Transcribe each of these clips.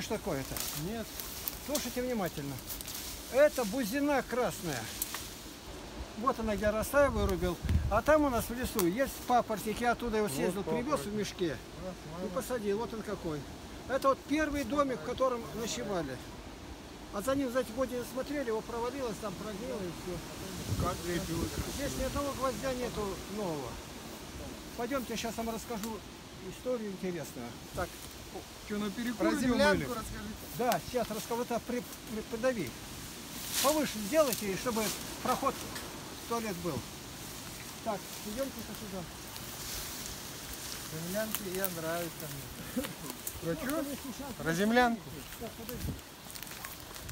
Что такое-то? Нет. Слушайте внимательно. Это бузина красная. Вот она, я росла, вырубил. А там у нас в лесу есть папоротник. Я оттуда его съездил, вот привез в мешке и посадил. Вот он какой. Это вот первый домик, в котором ночевали. А за ним, знаете, годы смотрели, его провалилось, там прогнило и все. Как здесь ни одного гвоздя нету нового. Пойдемте, сейчас вам расскажу историю интересную. Так, что, на перекур землянку расскажите? Да, сейчас расскажу. Это придави. Повыше сделайте, чтобы проход в туалет был. Так, идемте-ка сюда. Землянки я нравится мне. Про что? Про землянку. Так, подожди.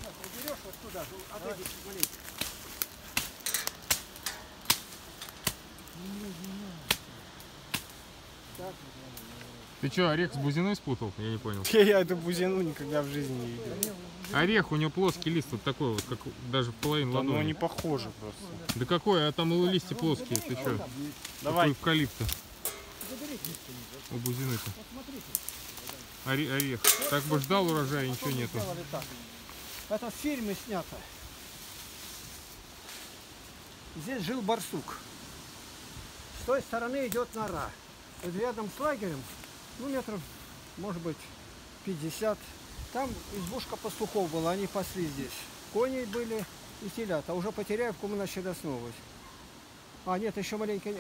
Так, уберешь вот туда, отойди, смотри. Ты что, орех с бузиной спутал? Я не понял. Я эту бузину никогда в жизни не видел. Орех, у него плоский лист вот такой вот, как даже половину ладони. Ну не похоже просто. Да какой, а там и листья плоские, ты что? Давай. Эвкалипта. У бузины-то. Орех. Так бы ждал урожая, ничего нету. Это в фильме снято. Здесь жил барсук. С той стороны идет нора. Рядом с лагерем, ну метров, может быть, 50. Там избушка пастухов была, они пасли здесь. Кони были и телята. Уже Потеряевку мы начали основывать. А, нет, еще маленько,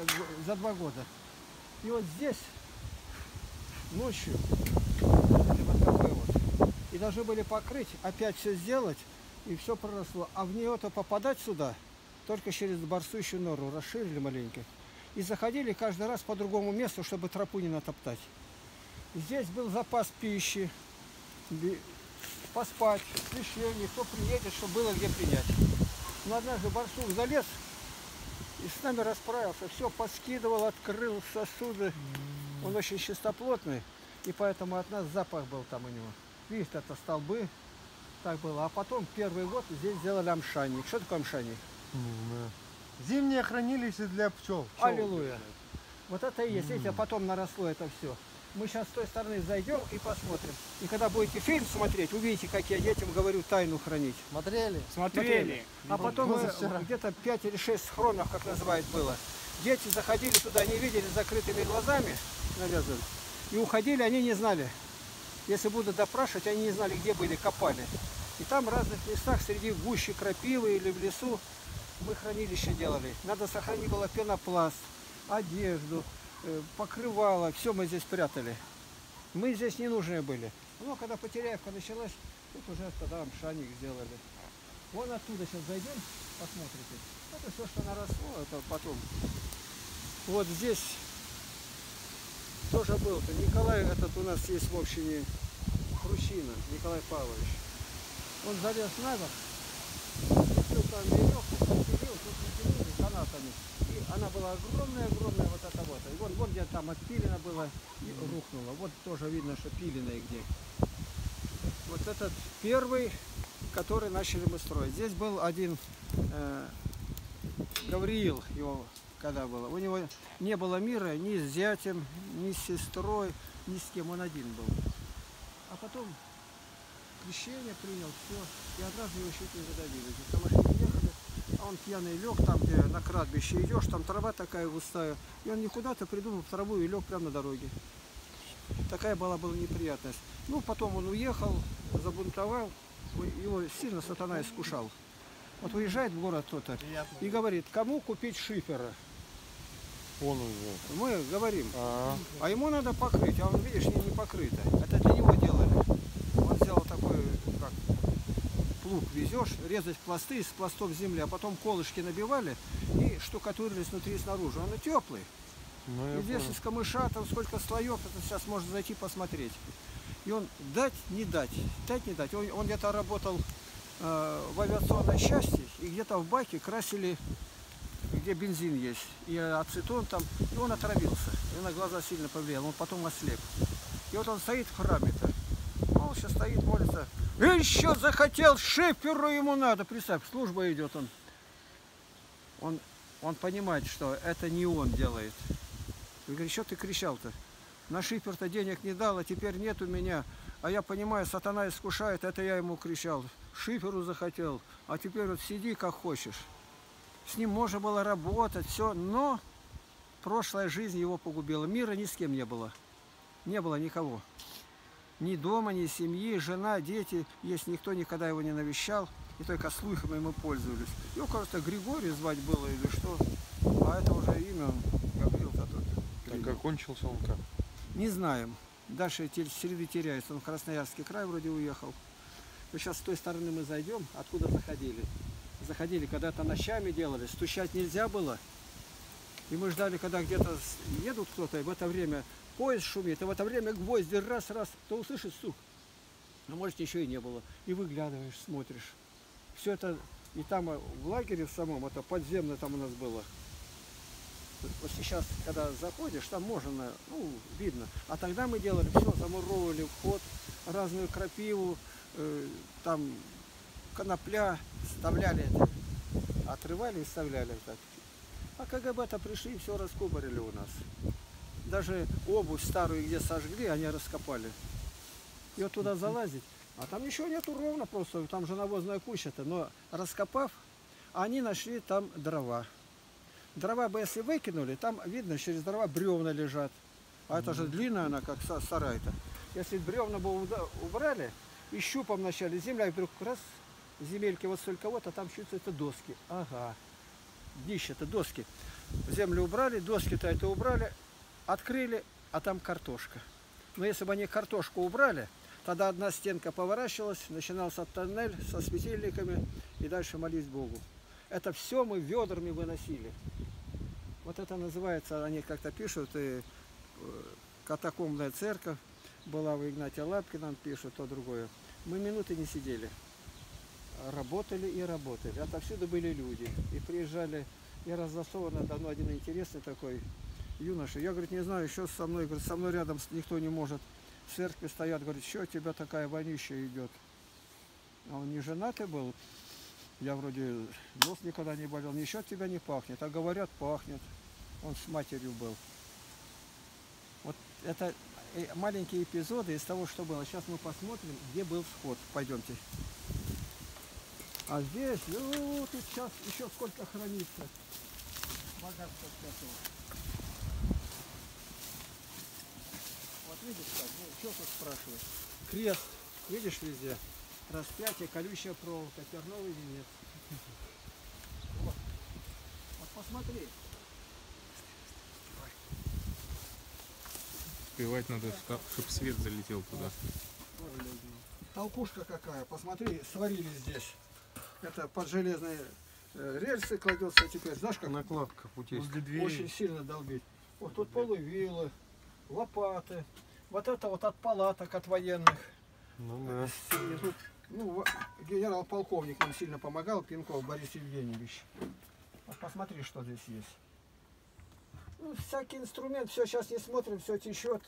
за 2 года. И вот здесь ночью, вот такой вот, и должны были покрыть, опять все сделать, и все проросло. А в нее-то попадать сюда только через барсучью нору, расширили маленько. И заходили каждый раз по другому месту, чтобы тропу не натоптать. Здесь был запас пищи, поспать, священник, кто приедет, чтобы было где принять. Но однажды барсук залез и с нами расправился, все поскидывал, открыл сосуды. Он очень чистоплотный, и поэтому от нас запах был там у него. Видите, это столбы, так было. А потом первый год здесь сделали амшанник. Что такое амшанник? Зимние хранилище для пчел. Аллилуйя. Вот это и есть. Видите, а потом наросло это все. Мы сейчас с той стороны зайдем и посмотрим. И когда будете фильм смотреть, увидите, как я детям говорю тайну хранить. Смотрели? Смотрели. А потом где-то 5 или 6 схронов, как называют, было. Дети заходили туда, не видели, закрытыми глазами, навязывали. И уходили, они не знали. Если будут допрашивать, они не знали, где были, копали. И там в разных местах, среди гущи крапивы или в лесу, мы хранилище делали. Надо сохранить было пенопласт, одежду, покрывало. Все мы здесь прятали. Мы здесь ненужные были. Но когда Потеряевка началась, тут уже тогда амшанник сделали. Вон оттуда сейчас зайдем, посмотрите. Это все, что наросло, это потом. Вот здесь тоже был-то. Николай этот у нас есть в общине Хрущина, Николай Павлович. Он залез наверх. Там веревку подпилил, тут натянули канатами. И она была огромная-огромная вот эта вот. И вон, вон где там отпилено было и рухнуло. Вот тоже видно, что пилено и где. Вот этот первый, который начали мы строить. Здесь был один Гавриил, его когда было. У него не было мира ни с зятем, ни с сестрой, ни с кем. Он один был. А потом... Крещение принял, все, и однажды его чуть не задавили. На машине ехали, а он пьяный лег, там где на кладбище идешь, там трава такая густая. И он никуда-то придумал траву и лег прямо на дороге. Такая была неприятность. Ну, потом он уехал, забунтовал, его сильно сатана искушал. Вот уезжает в город кто-то и говорит, кому купить шифера? Он уже. Мы говорим, а ему надо покрыть, а он, видишь, не покрыто. Это для него делали. Такой, как плуг везешь, резать пласты из пластов земли, а потом колышки набивали и штукатурились внутри и снаружи. Он и теплый. Ну, и здесь из камыша, там сколько слоев, это сейчас можно зайти посмотреть. И он дать не дать. Он где-то работал в авиационной части, и где-то в баке красили, где бензин есть, и ацетон там, и он отравился. И на глаза сильно повлиял, он потом ослеп. И вот он стоит в храме-то. Сейчас стоит, молится. Еще захотел, шиферу ему надо. Представь, служба идет. Он понимает, что это не он делает. И говорит, что ты кричал-то? на шифер-то денег не дал, а теперь нет у меня. А я понимаю, сатана искушает, это я ему кричал. Шиферу захотел, а теперь вот сиди как хочешь. С ним можно было работать, все, но прошлая жизнь его погубила. Мира ни с кем не было. Не было никого. Ни дома, ни семьи, жена, дети. Есть никто никогда его не навещал. И только слухами мы пользовались. Его, кажется, Григорий звать было или что. А это уже имя Гавриил. Так окончился он как? Не знаем. Дальше следы теряются. Он в Красноярский край вроде уехал. Но сейчас с той стороны мы зайдем, откуда заходили. Заходили, когда-то ночами делали. Стучать нельзя было. И мы ждали, когда где-то едут кто-то, и в это время поезд шумит, и в это время гвозди раз-раз, кто услышит стук. Но, может, еще и не было. И выглядываешь, смотришь. Все это, и там в лагере в самом, это подземно там у нас было. Вот сейчас, когда заходишь, там можно, ну, видно. А тогда мы делали все, замуровывали вход, разную крапиву, там конопля, вставляли это. Отрывали и вставляли так. А КГБ-то пришли и все раскупорили у нас. Даже обувь старую, где сожгли, они раскопали. И вот туда залазить, а там ничего нету ровно просто, там же навозная куча-то. Но раскопав, они нашли там дрова. Дрова бы если выкинули, там видно, через дрова бревна лежат. А это же длинная она, как сарай-то. Если бревна бы убрали, и щупом начали земля, и вдруг раз, земельки вот столько вот, а там чувствуются доски. Ага. Днище-то, доски. Землю убрали, доски-то это убрали, открыли, а там картошка. Но если бы они картошку убрали, тогда одна стенка поворачивалась, начинался тоннель со светильниками, и дальше молись Богу. Это все мы ведрами выносили. Вот это называется, они как-то пишут, и катакомбная церковь была у Игнатия Лапкина, пишут то другое. Мы минуты не сидели. Работали и работали. Отовсюду были люди. И приезжали, и разослал надо мной один интересный такой юноша. Я, говорит, не знаю, еще со мной, говорит, со мной рядом никто не может. В церкви стоят, говорит, что у тебя такая вонища идет. А он не женатый был. Я вроде нос никогда не болел. Ничего от тебя не пахнет. А говорят, пахнет. Он с матерью был. Вот это маленькие эпизоды из того, что было. Сейчас мы посмотрим, где был вход. Пойдемте. А здесь, ну, тут сейчас еще сколько хранится. Богатство всякого. Вот видишь как, ну, что тут спрашивают? Крест, видишь везде? Распятие, колючая проволока, терновый венец. Вот. Вот посмотри. Успевать надо, чтобы свет залетел туда. Толкушка какая, посмотри, сварили здесь. Это под железные рельсы кладется теперь, знаешь, как накладка путей. Очень сильно долбить. Вот тут полувилы, лопаты. Вот это вот от палаток, от военных. Ну, да. Тут, ну, генерал-полковник нам сильно помогал, Пенков Борис Евгеньевич. Вот посмотри, что здесь есть. Ну, всякий инструмент, все сейчас не смотрим, все течет,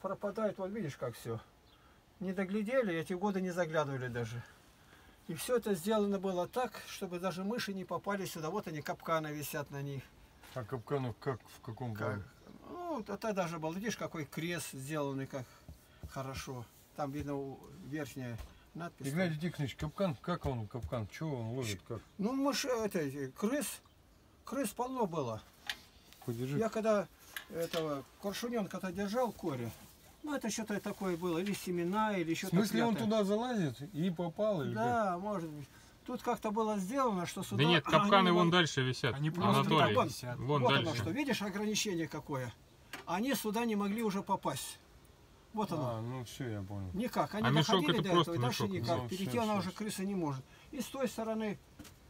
пропадает. Вот видишь, как все. Не доглядели, эти годы не заглядывали даже. И все это сделано было так, чтобы даже мыши не попали сюда. Вот они, капканы висят на них. А капканы как, в каком плане? Ну, это даже был, видишь, какой крест сделанный, как хорошо. Там видно верхняя надпись. Игнатий Тихонович, капкан, как он капкан? Чего он ловит? Как? Ну, мыши, это, крыс полно было. Подержи. Я когда этого коршуненка-то держал, Коре, ну, это что-то такое было, или семена, или что-то. В смысле, он туда залазит и попал? Или да, как? Может быть. Тут как-то было сделано, что сюда... Да нет, капканы вон дальше висят, Анатолий. Вон, вон вот дальше. Оно что, видишь, ограничение какое? Они сюда не могли уже попасть. Вот оно. А, ну все, я понял. Никак, они доходили до этого, и дальше мешок. Никак. Ну, перейти все, она уже крыса не может. И с той стороны,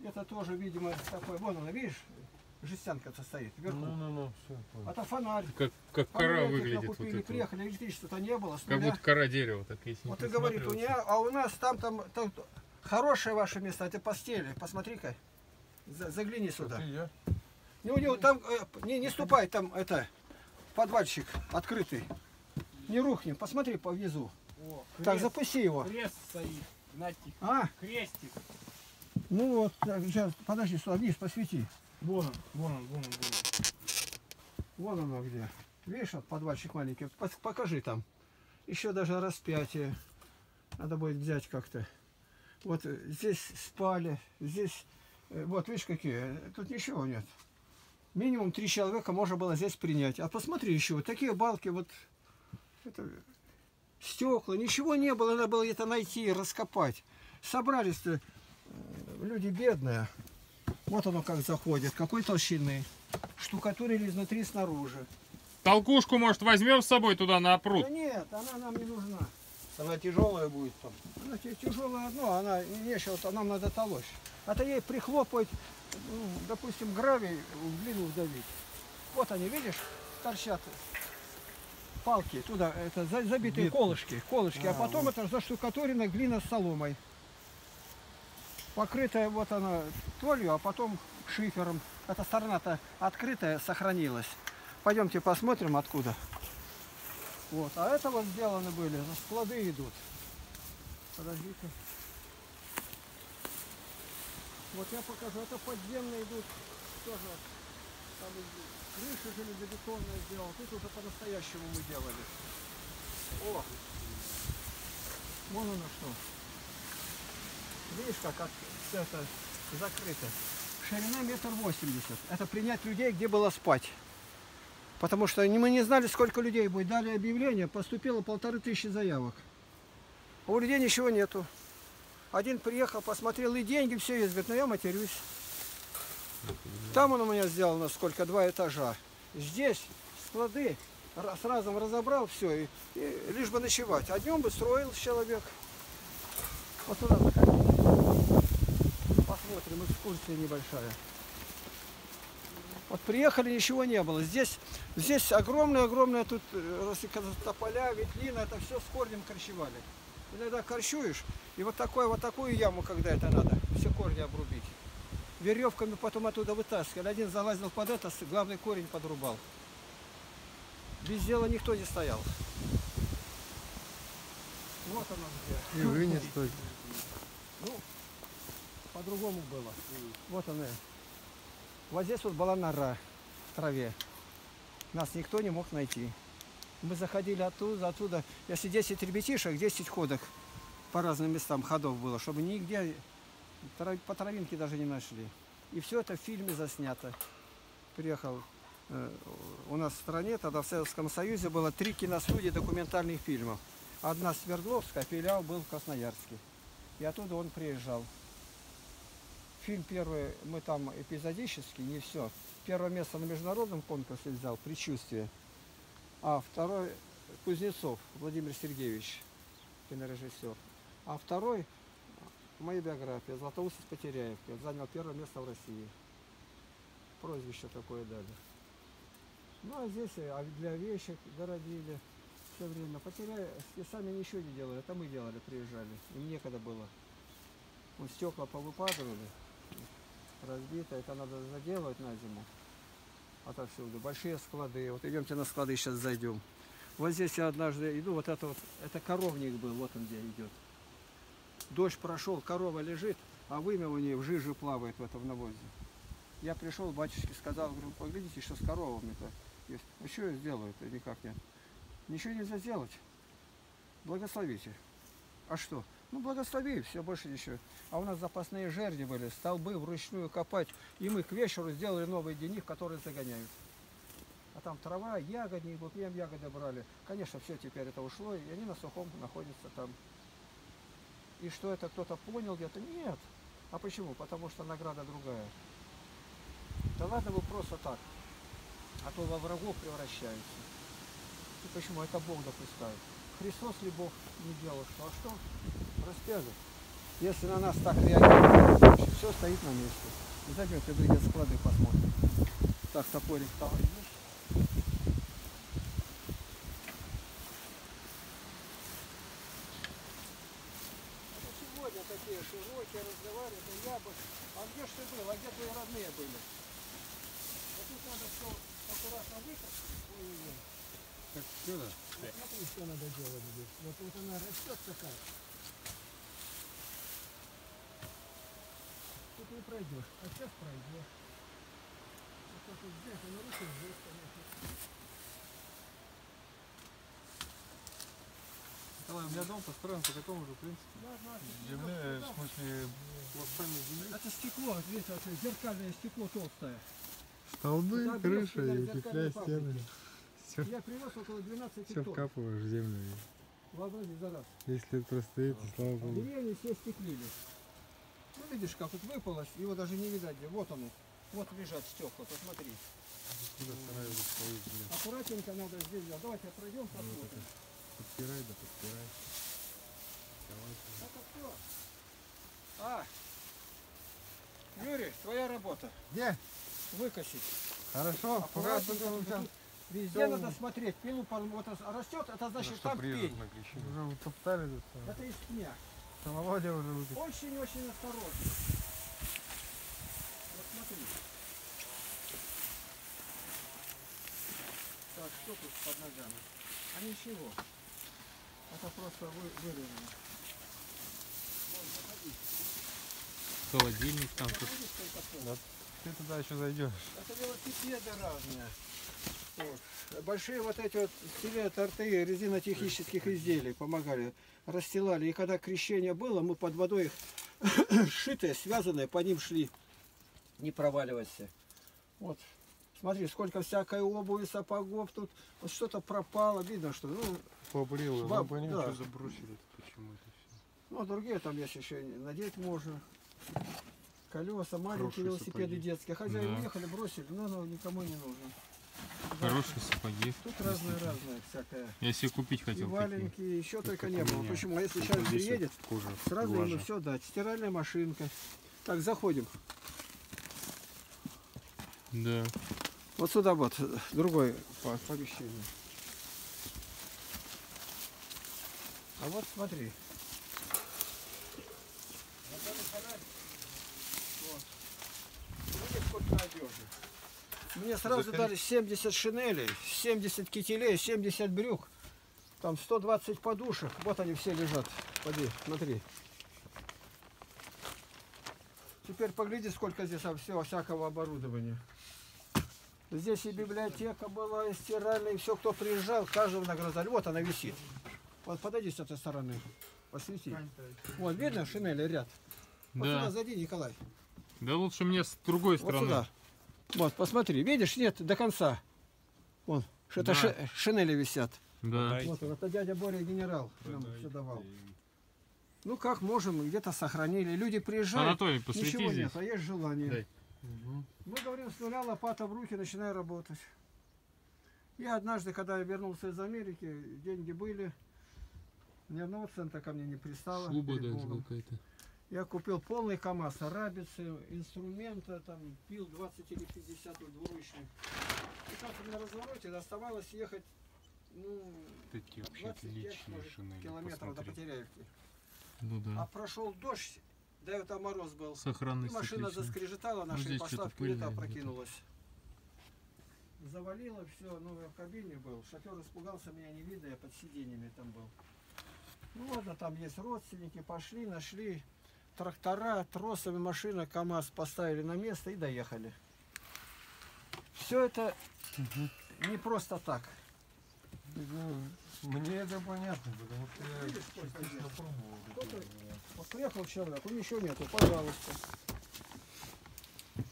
это тоже, видимо, такое, вон она, видишь? Жестянка-то стоит вверху. Ну, все, это фонарь. Как кора выглядит. Купили, вот приехали, электричества-то не было. Как будто кора дерева. Так, если вот ты говорит, у меня, а у нас там хорошие ваши места, это постели. Посмотри-ка, загляни сюда. Не, там, не ступай, там это подвальчик открытый. Не рухни, посмотри по внизу. О, крест, так, запусти его. Крест стоит, Игнатий. А? Крестик. Ну вот, сейчас, подожди, сюда вниз посвети. Вон он, вон он, вон он, вон он. Вон оно где. Видишь, вот подвальчик маленький. Покажи там. Еще даже распятие. Надо будет взять как-то. Вот здесь спали. Здесь, вот видишь какие. Тут ничего нет. Минимум 3 человека можно было здесь принять. А посмотри еще. Вот такие балки. Вот это, стекла. Ничего не было. Надо было это найти, раскопать. Собрались-то люди бедные. Вот оно как заходит. Какой толщины. Штукатурили изнутри, снаружи. Толкушку, может, возьмем с собой туда на пруд? Да нет, она нам не нужна. Она тяжелая будет там. Она тяжелая, но она нечего, нам надо толочь. А-то ей прихлопывать, ну, допустим, гравий в глину вдавить. Вот они, видишь, торчат палки туда, это забитые колышки. А потом вот. Это заштукатурена глина с соломой. Покрытая вот она толью, а потом шифером. Эта сторона-то открытая сохранилась. Пойдемте посмотрим, откуда. Вот, а это вот сделаны были, склады идут. Подождите. Вот я покажу, это подземные идут. Тоже там крыши железобетонные сделал. Тут уже по-настоящему мы делали. О! Вон оно что. Видишь, как это закрыто. Ширина 1,80 м. Это принять людей, где было спать. Потому что мы не знали, сколько людей будет. Дали объявление, поступило 1500 заявок. А у людей ничего нету. Один приехал, посмотрел, и деньги, все есть. Говорит, ну я матерюсь. Там он у меня сделал, насколько, 2 этажа. Здесь склады, сразу разобрал все, и лишь бы ночевать. А днем бы строил человек. Вот туда заходим. Посмотрим, экскурсия небольшая. Вот приехали, ничего не было. Здесь огромное-огромное тут тополя, ветлина, это все с корнем корчевали. Иногда корчуешь, и вот такую яму, когда это надо, все корни обрубить. Веревками потом оттуда вытаскивали. Один залазил под это, главный корень подрубал. Без дела никто не стоял. Вот оно где. И вы не стойте. Ну, по-другому было. Вот оно. Вот здесь вот была нора в траве. Нас никто не мог найти. Мы заходили оттуда. Если 10 ребятишек, 10 ходок по разным местам, ходов было, чтобы нигде по травинке даже не нашли. И все это в фильме заснято. Приехал у нас в стране, тогда в Советском Союзе было 3 киностудии документальных фильмов. Одна Свердловская, филиал был в Красноярске. И оттуда он приезжал. Фильм первый, мы там эпизодически, не все. Первое место на международном конкурсе взял, «Предчувствие». А второй – Кузнецов Владимир Сергеевич, кинорежиссер. А второй – моя биография, «Златоуст из Потеряевки». Занял 1-е место в России. Прозвище такое дали. Ну, а здесь для овечек городили все время. Потеряевки сами ничего не делали, это мы делали, приезжали. Им некогда было. Вот стекла повыпадывали. Разбито, это надо заделывать на зиму отовсюду. Большие склады. Вот идемте на склады, сейчас зайдем. Вот здесь я однажды иду, это коровник был, вот он где идет. Дождь прошел, корова лежит, а вымя у нее в жиже плавает в этом навозе. Я пришел, батюшке сказал, говорю, поглядите, что с коровами-то есть. Ну что я сделаю-то, никак нет. Ничего нельзя сделать. Благословите. А что? Ну, благослови, все, больше ничего. А у нас запасные жерди были, столбы вручную копать. И мы к вечеру сделали новый денник, который загоняют. А там трава, ягодник, вот прям ягоды брали. Конечно, все теперь это ушло, и они на сухом находятся там. И что это, кто-то понял где-то? Нет. А почему? Потому что награда другая. Да ладно вы просто так, а то во врагов превращаются. И почему? Это Бог допускает. Христос ли Бог не делал что? А что? Распяли. Если на нас так реагируют, значит, все стоит на месте. И зайдем, ты выйдет в склады, посмотрим. Так, топорик там. Сегодня такие широкие, разговаривают, я бы... А где ж ты был? А где твои родные были? А тут надо все аккуратно выкопать. Так, все, да? Смотри, что надо делать здесь. Вот она растет такая. Тут не пройдешь, а сейчас пройдешь. Вот так вот здесь, она руки здесь, конечно. У меня дом построен по такому же принципу. Земля, в смысле... Это стекло, видите, это зеркальное стекло толстое. Столбы, туда крыша и петля стены. Все, я привез около 12 все тонн. Вкапываешь в землю. Вообрази за раз. Если простые, то слава богу. Деревья все стеклили. Ну видишь, как тут выпалось, его даже не видать. Вот оно. Вот лежат стекла, посмотри. Аккуратненько надо здесь. Давайте пройдем, посмотрим. Подпирай, да подпирай. Это кто? А! Юрий, твоя работа. Где? Выкосить. Хорошо, аккуратно. Везде надо смотреть. Пилу вот растет, это значит что там пень. Уже утоптали. Это из пня. Самоводья уже выкосили. Очень-очень осторожно. Вот смотри. Так, что тут под ногами? А ничего. Это просто вырезано. Холодильник там тут. Да, ты туда еще зайдешь. Это велосипеды разные. Вот. Большие вот эти вот торты резинотехнических изделий помогали. Расстилали. И когда крещение было, мы под водой их сшитые, связанные, по ним шли. Не проваливайся. Вот. Смотри, сколько всякой обуви, сапогов тут. Вот что-то пропало, видно, что... Ну, побрело, я понимаю, да. Что забросили почему-то. Ну, другие там есть еще, надеть можно. Колеса, маленькие велосипеды сапоги. Детские. Хозяин уехали, бросили, но никому не нужно. Хорошие сапоги. Тут разные-разные всякое. Я себе купить хотел. И маленькие, еще только не было. Почему? А если сейчас приедет, сразу ему все дать. Стиральная машинка. Так, заходим. Да. Вот сюда вот, другой помещение. А вот смотри. Вот. Сколько одежды. Мне сразу дали 70 шинелей, 70 кителей, 70 брюк. Там 120 подушек. Вот они все лежат. Поди, смотри. Теперь погляди, сколько здесь всего всякого оборудования. Здесь и библиотека была, и стиральная, и все, кто приезжал, каждого награждали. Вот она висит. Вот подойди с этой стороны, посвети. Вот, видно шинели ряд? Вот да. Сюда зайди, Николай. Да лучше мне с другой стороны. Вот сюда. Вот, посмотри, видишь, нет, до конца. Вон, это да. Шинели висят. Да. Вот, это дядя Боря генерал нам все давал. Ну как можем, где-то сохранили. Люди приезжают, Анатолий, ничего здесь. Нет, а есть желание. Угу. Мы говорим, с нуля лопата в руки, начинай работать. Я однажды, когда я вернулся из Америки, деньги были, ни одного цента ко мне не пристало. Я купил полный КАМАЗ, рабицы, инструмента, там, пил 20 или 50 двуручных. И как на развороте оставалось ехать, ну, 25 километров до Потеряевки. Ну, да. А прошел дождь, да и там мороз был. И машина заскрежетала, наша пошла вперед, опрокинулась. Завалило все, ну я в кабине был. Шофер испугался, меня не видно, я под сиденьями там был. Ну ладно, там есть родственники, пошли, нашли трактора, тросами машина, КАМАЗ поставили на место и доехали. Все это не просто так. Мне это понятно, потому что я пробовал. Вот приехал человек, у ничего нету, пожалуйста.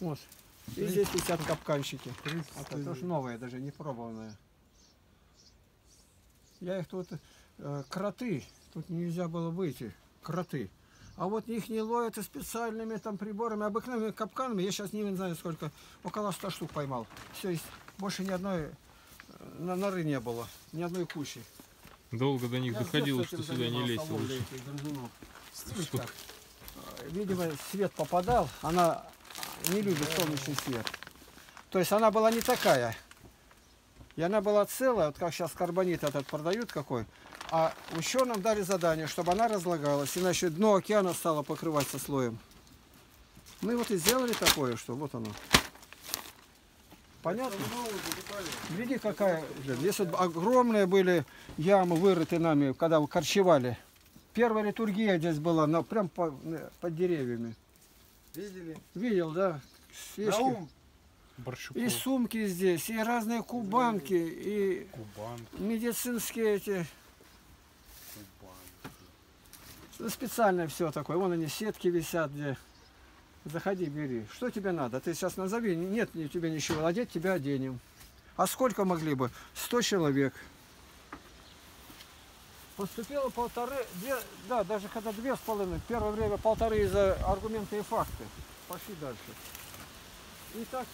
Вот. И здесь висят капканщики. Это тоже новые, даже не пробованные. Я их тут... кроты. Тут нельзя было выйти. Кроты. А вот их не ловят и специальными там приборами, обыкновенными капканами. Я сейчас не знаю сколько. Около 100 штук поймал. Все, есть. Больше ни одной... На норы не было, ни одной кучи. Долго до них доходило, что сюда не лезть. Видимо, свет попадал, она не любит солнечный свет. То есть она была не такая. И она была целая, вот как сейчас карбонит этот продают какой. А ученым дали задание, чтобы она разлагалась, иначе дно океана стало покрываться слоем. Ну и вот и сделали такое, что вот оно. Понятно? Види, какая... Здесь вот огромные были ямы, вырыты нами, когда корчевали. Первая литургия здесь была, но прям под деревьями. Видели? Видел, да. Свечки. И сумки здесь, и разные кубанки, и медицинские эти... Специально все такое. Вон они, сетки висят, где. Заходи, бери. Что тебе надо? Ты сейчас назови. Нет, тебе ничего. Одеть тебя оденем. А сколько могли бы? 100 человек. Поступило полторы, две, да, даже когда 2,5. Первое время полторы из-за аргумента и факты. Пошли дальше. И так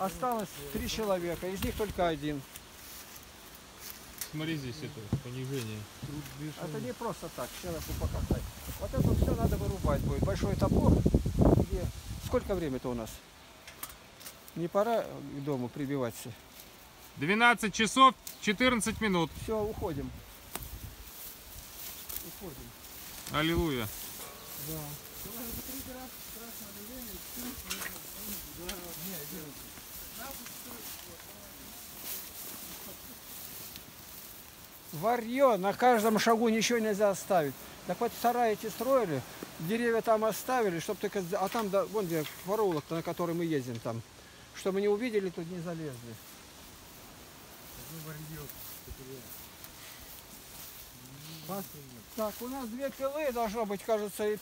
осталось 3 человека. Из них только один. Смотри, здесь это понижение. Это не просто так, человеку показать. Вот это все надо вырубать будет. Большой топор. Где... Сколько времени-то у нас? Не пора к дому прибиваться? 12 часов 14 минут. Все, уходим. Уходим. Аллилуйя. Да. Варье, на каждом шагу ничего нельзя оставить. Так вот, сараи эти строили, деревья там оставили, чтобы только... А там, да, вон где проулок, на который мы ездим там. Чтобы не увидели, тут не залезли. Так, у нас 2 пилы должно быть, кажется, и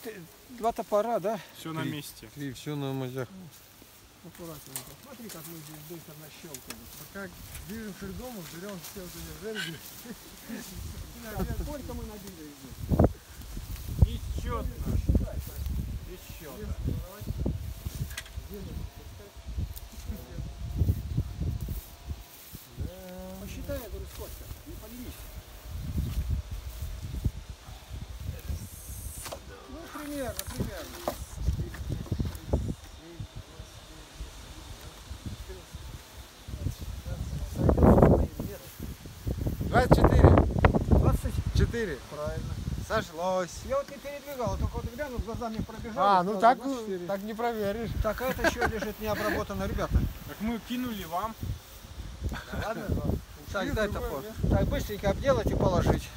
2 топора, да? Все на месте. 3, все на мазях. Аккуратненько. Смотри, как мы здесь быстро нащелкали. Пока движемся к дому, берем все вот эти жерди. Сколько мы набили здесь? Нечетно. Нечетно. Посчитай, я говорю, сколько. Не поленись. Ну, примерно. Правильно. Сошлось. Я вот не передвигал, только вот глянул, глаза мне пробежали. А, ну так, так не проверишь. Так, а это еще лежит необработано, ребята. Так мы кинули вам. Ладно, так, дай топор. Так, быстренько обделать и положить.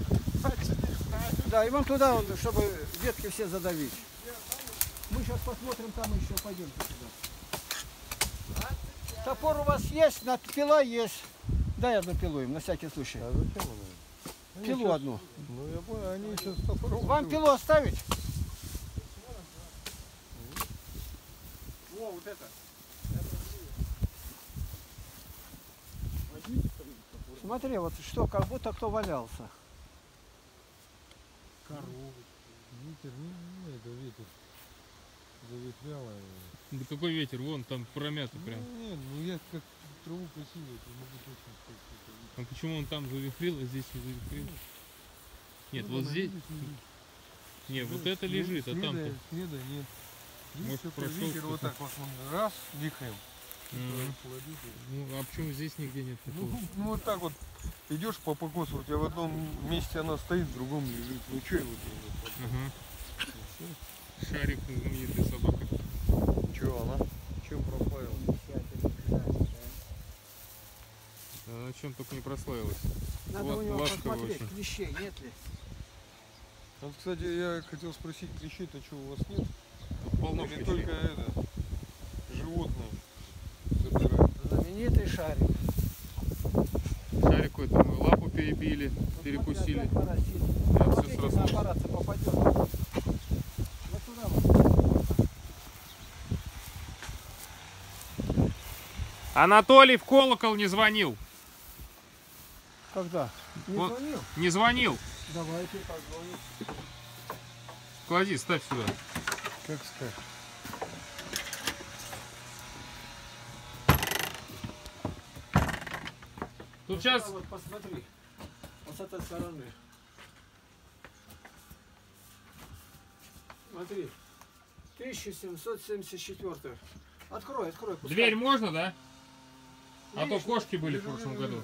Да, и вам туда, чтобы ветки все задавить. Мы сейчас посмотрим, там еще пойдем сюда. Топор у вас есть, пила есть. Дай одну пилу им, на всякий случай. Пилу одну. Ну, я понял, они еще вам пилу оставить? О, вот это. Смотри, вот что, как будто кто валялся. Коровы. Ветер, не, это ветер. Заветряло. Да какой ветер? Вон, там промято прям. Нет, ну я как трубу косил, могу точно сказать. А почему он там завихрил, а здесь не завихрил? Нет, ну, вот здесь... Не, да, вот это лежит, снеда, а там-то... Снеда нет. Здесь может, ветер вот так вот он раз, вихрил. Ну, а почему здесь нигде нет такого? Ну, вот так вот идешь по покосу, у тебя в одном месте она стоит, в другом лежит. Ну, что его делать? Шарик, знаменитая собака. Чего она? Чем проплавилась? На чем только не прославилась. Надо у него посмотреть, очень. Клещей нет ли? Вот, кстати, я хотел спросить, клещей-то чего у вас нет? Полно клещей. Только это, животные собирают. Знаменитый шарик. Шарик какой-то, мы лапу перебили, вот перекусили. Да, все сразу. На аппарат-то попадет. Вот туда вот. Анатолий в колокол не звонил. Когда? Не вот звонил? Не звонил. Давайте позвоним. Клади, ставь сюда. Как ставь? Тут вот сейчас... Вот посмотри. Вот с этой стороны. Смотри. 1774. Открой, открой. Пускай. Дверь можно, да? А видишь, то кошки были в прошлом году.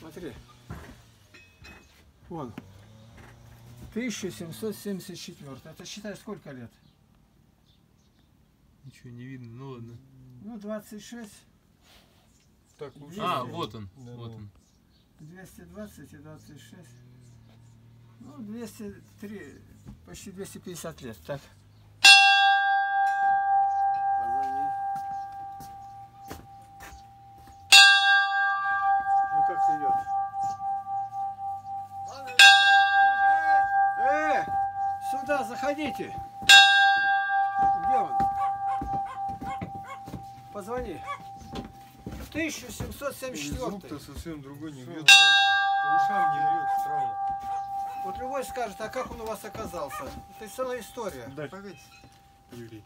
Смотри, вон, 1774, это считай сколько лет? Ничего не видно, ну ладно. Ну 26. Так, а, вот он, да, вот он. 220 и 26, ну 203, почти 250 лет, так. Идет. Да, заходите. Где он? Позвони. 1774. Звук-то совсем другой, не бьет. По ушам не бьет, странно. Вот любой скажет, а как он у вас оказался? Это целая история. Да, погоди, Юрий.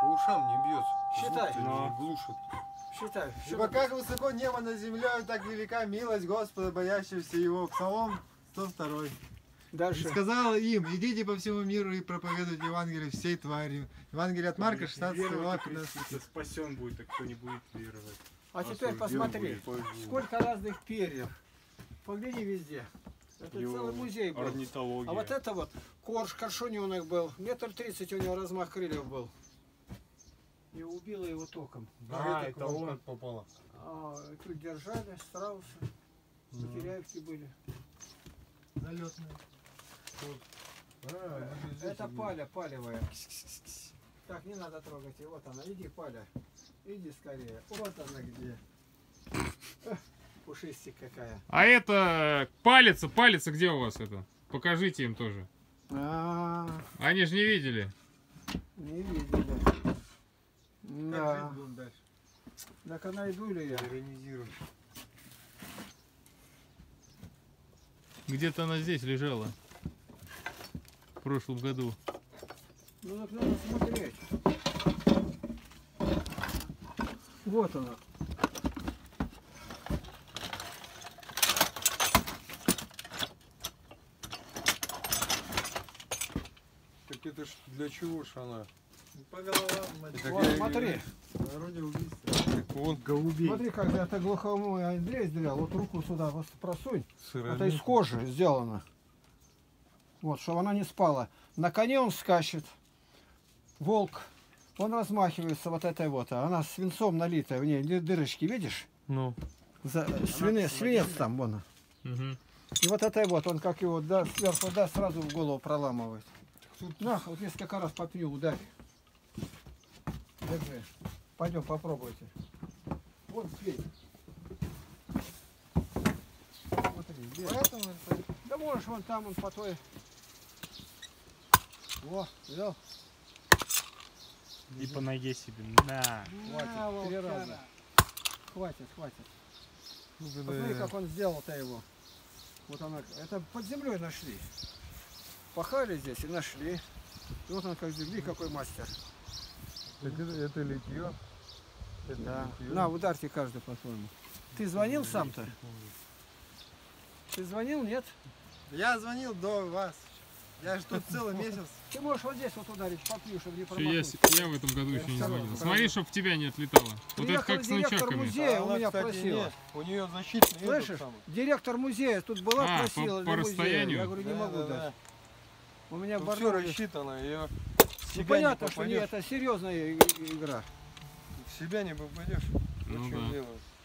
По ушам не бьет. Считай. Но... глушит. Считай. Ибо как высоко небо над землей, так велика милость Господа, боящегося Его. Псалом 102. Дальше. И сказал им, идите по всему миру и проповедуйте Евангелие всей твари. Евангелие от Марка, 16 глава, 15. Спасен будет, а кто не будет веровать. А теперь посмотри, сколько разных перьев. Погляди везде. Это целый музей был. Орнитология. А вот это вот, коршуненок был. 1,30 м у него размах крыльев был. И убило его током. Да, это он попало. А, тут держали, страусы. Да. Потеряевки были. Залетные. Вот. Это паля, палевая. Так, не надо трогать ее. Вот она, иди, паля. Иди скорее. Вот она где. Пушистик какая. А это палица, где у вас это? Покажите им тоже. Они же не видели. Не видели. Да. Так а найду ли я? Иронизирую. Где-то она здесь лежала. В прошлом году. Ну так надо смотреть. Вот она. Так это ж для чего ж она? По головам, вот, смотри. Вот голубей. Смотри, когда это глухомой Андрей сделал, вот руку сюда вот просунь. Сыромятка. Это из кожи сделано. Вот, чтобы она не спала. На коне он скачет. Волк. Он размахивается вот этой вот. Она свинцом налитая. В ней дырочки, видишь? Ну. Свинец там, вон. Угу. И вот этой вот, он как его да, сверху да, сразу в голову проламывает. Тут нах, вот несколько раз по пню ударь. Держи. Пойдем попробуйте. Вот здесь. Смотри, здесь. Поэтому, да можешь вон там, вон по той. Во, взял. И по ноге себе. На. Хватит, 3 раза. Хватит, хватит. Посмотри, как он сделал-то его. Вот она. Это под землей нашли. Пахали здесь и нашли. И вот он как земли, какой мастер. Это литье. Это да. Литье. На, ударьте каждый по-своему. Ты звонил сам-то? Ты звонил, нет? Я звонил до вас. Я же тут целый месяц. Ты можешь вот здесь вот ударить, попью, чтобы не промахнуть. Я в этом году еще не звонил. Смотри, чтобы в тебя не отлетало. Вот это как с начатками. Директор музея у меня просила. У нее защитный. Слышишь, директор музея тут была, просила. По расстоянию? Я говорю, не могу дать. У меня все рассчитано. Ну, понятно, что не, это серьезная игра. В себя не попадешь. Ну,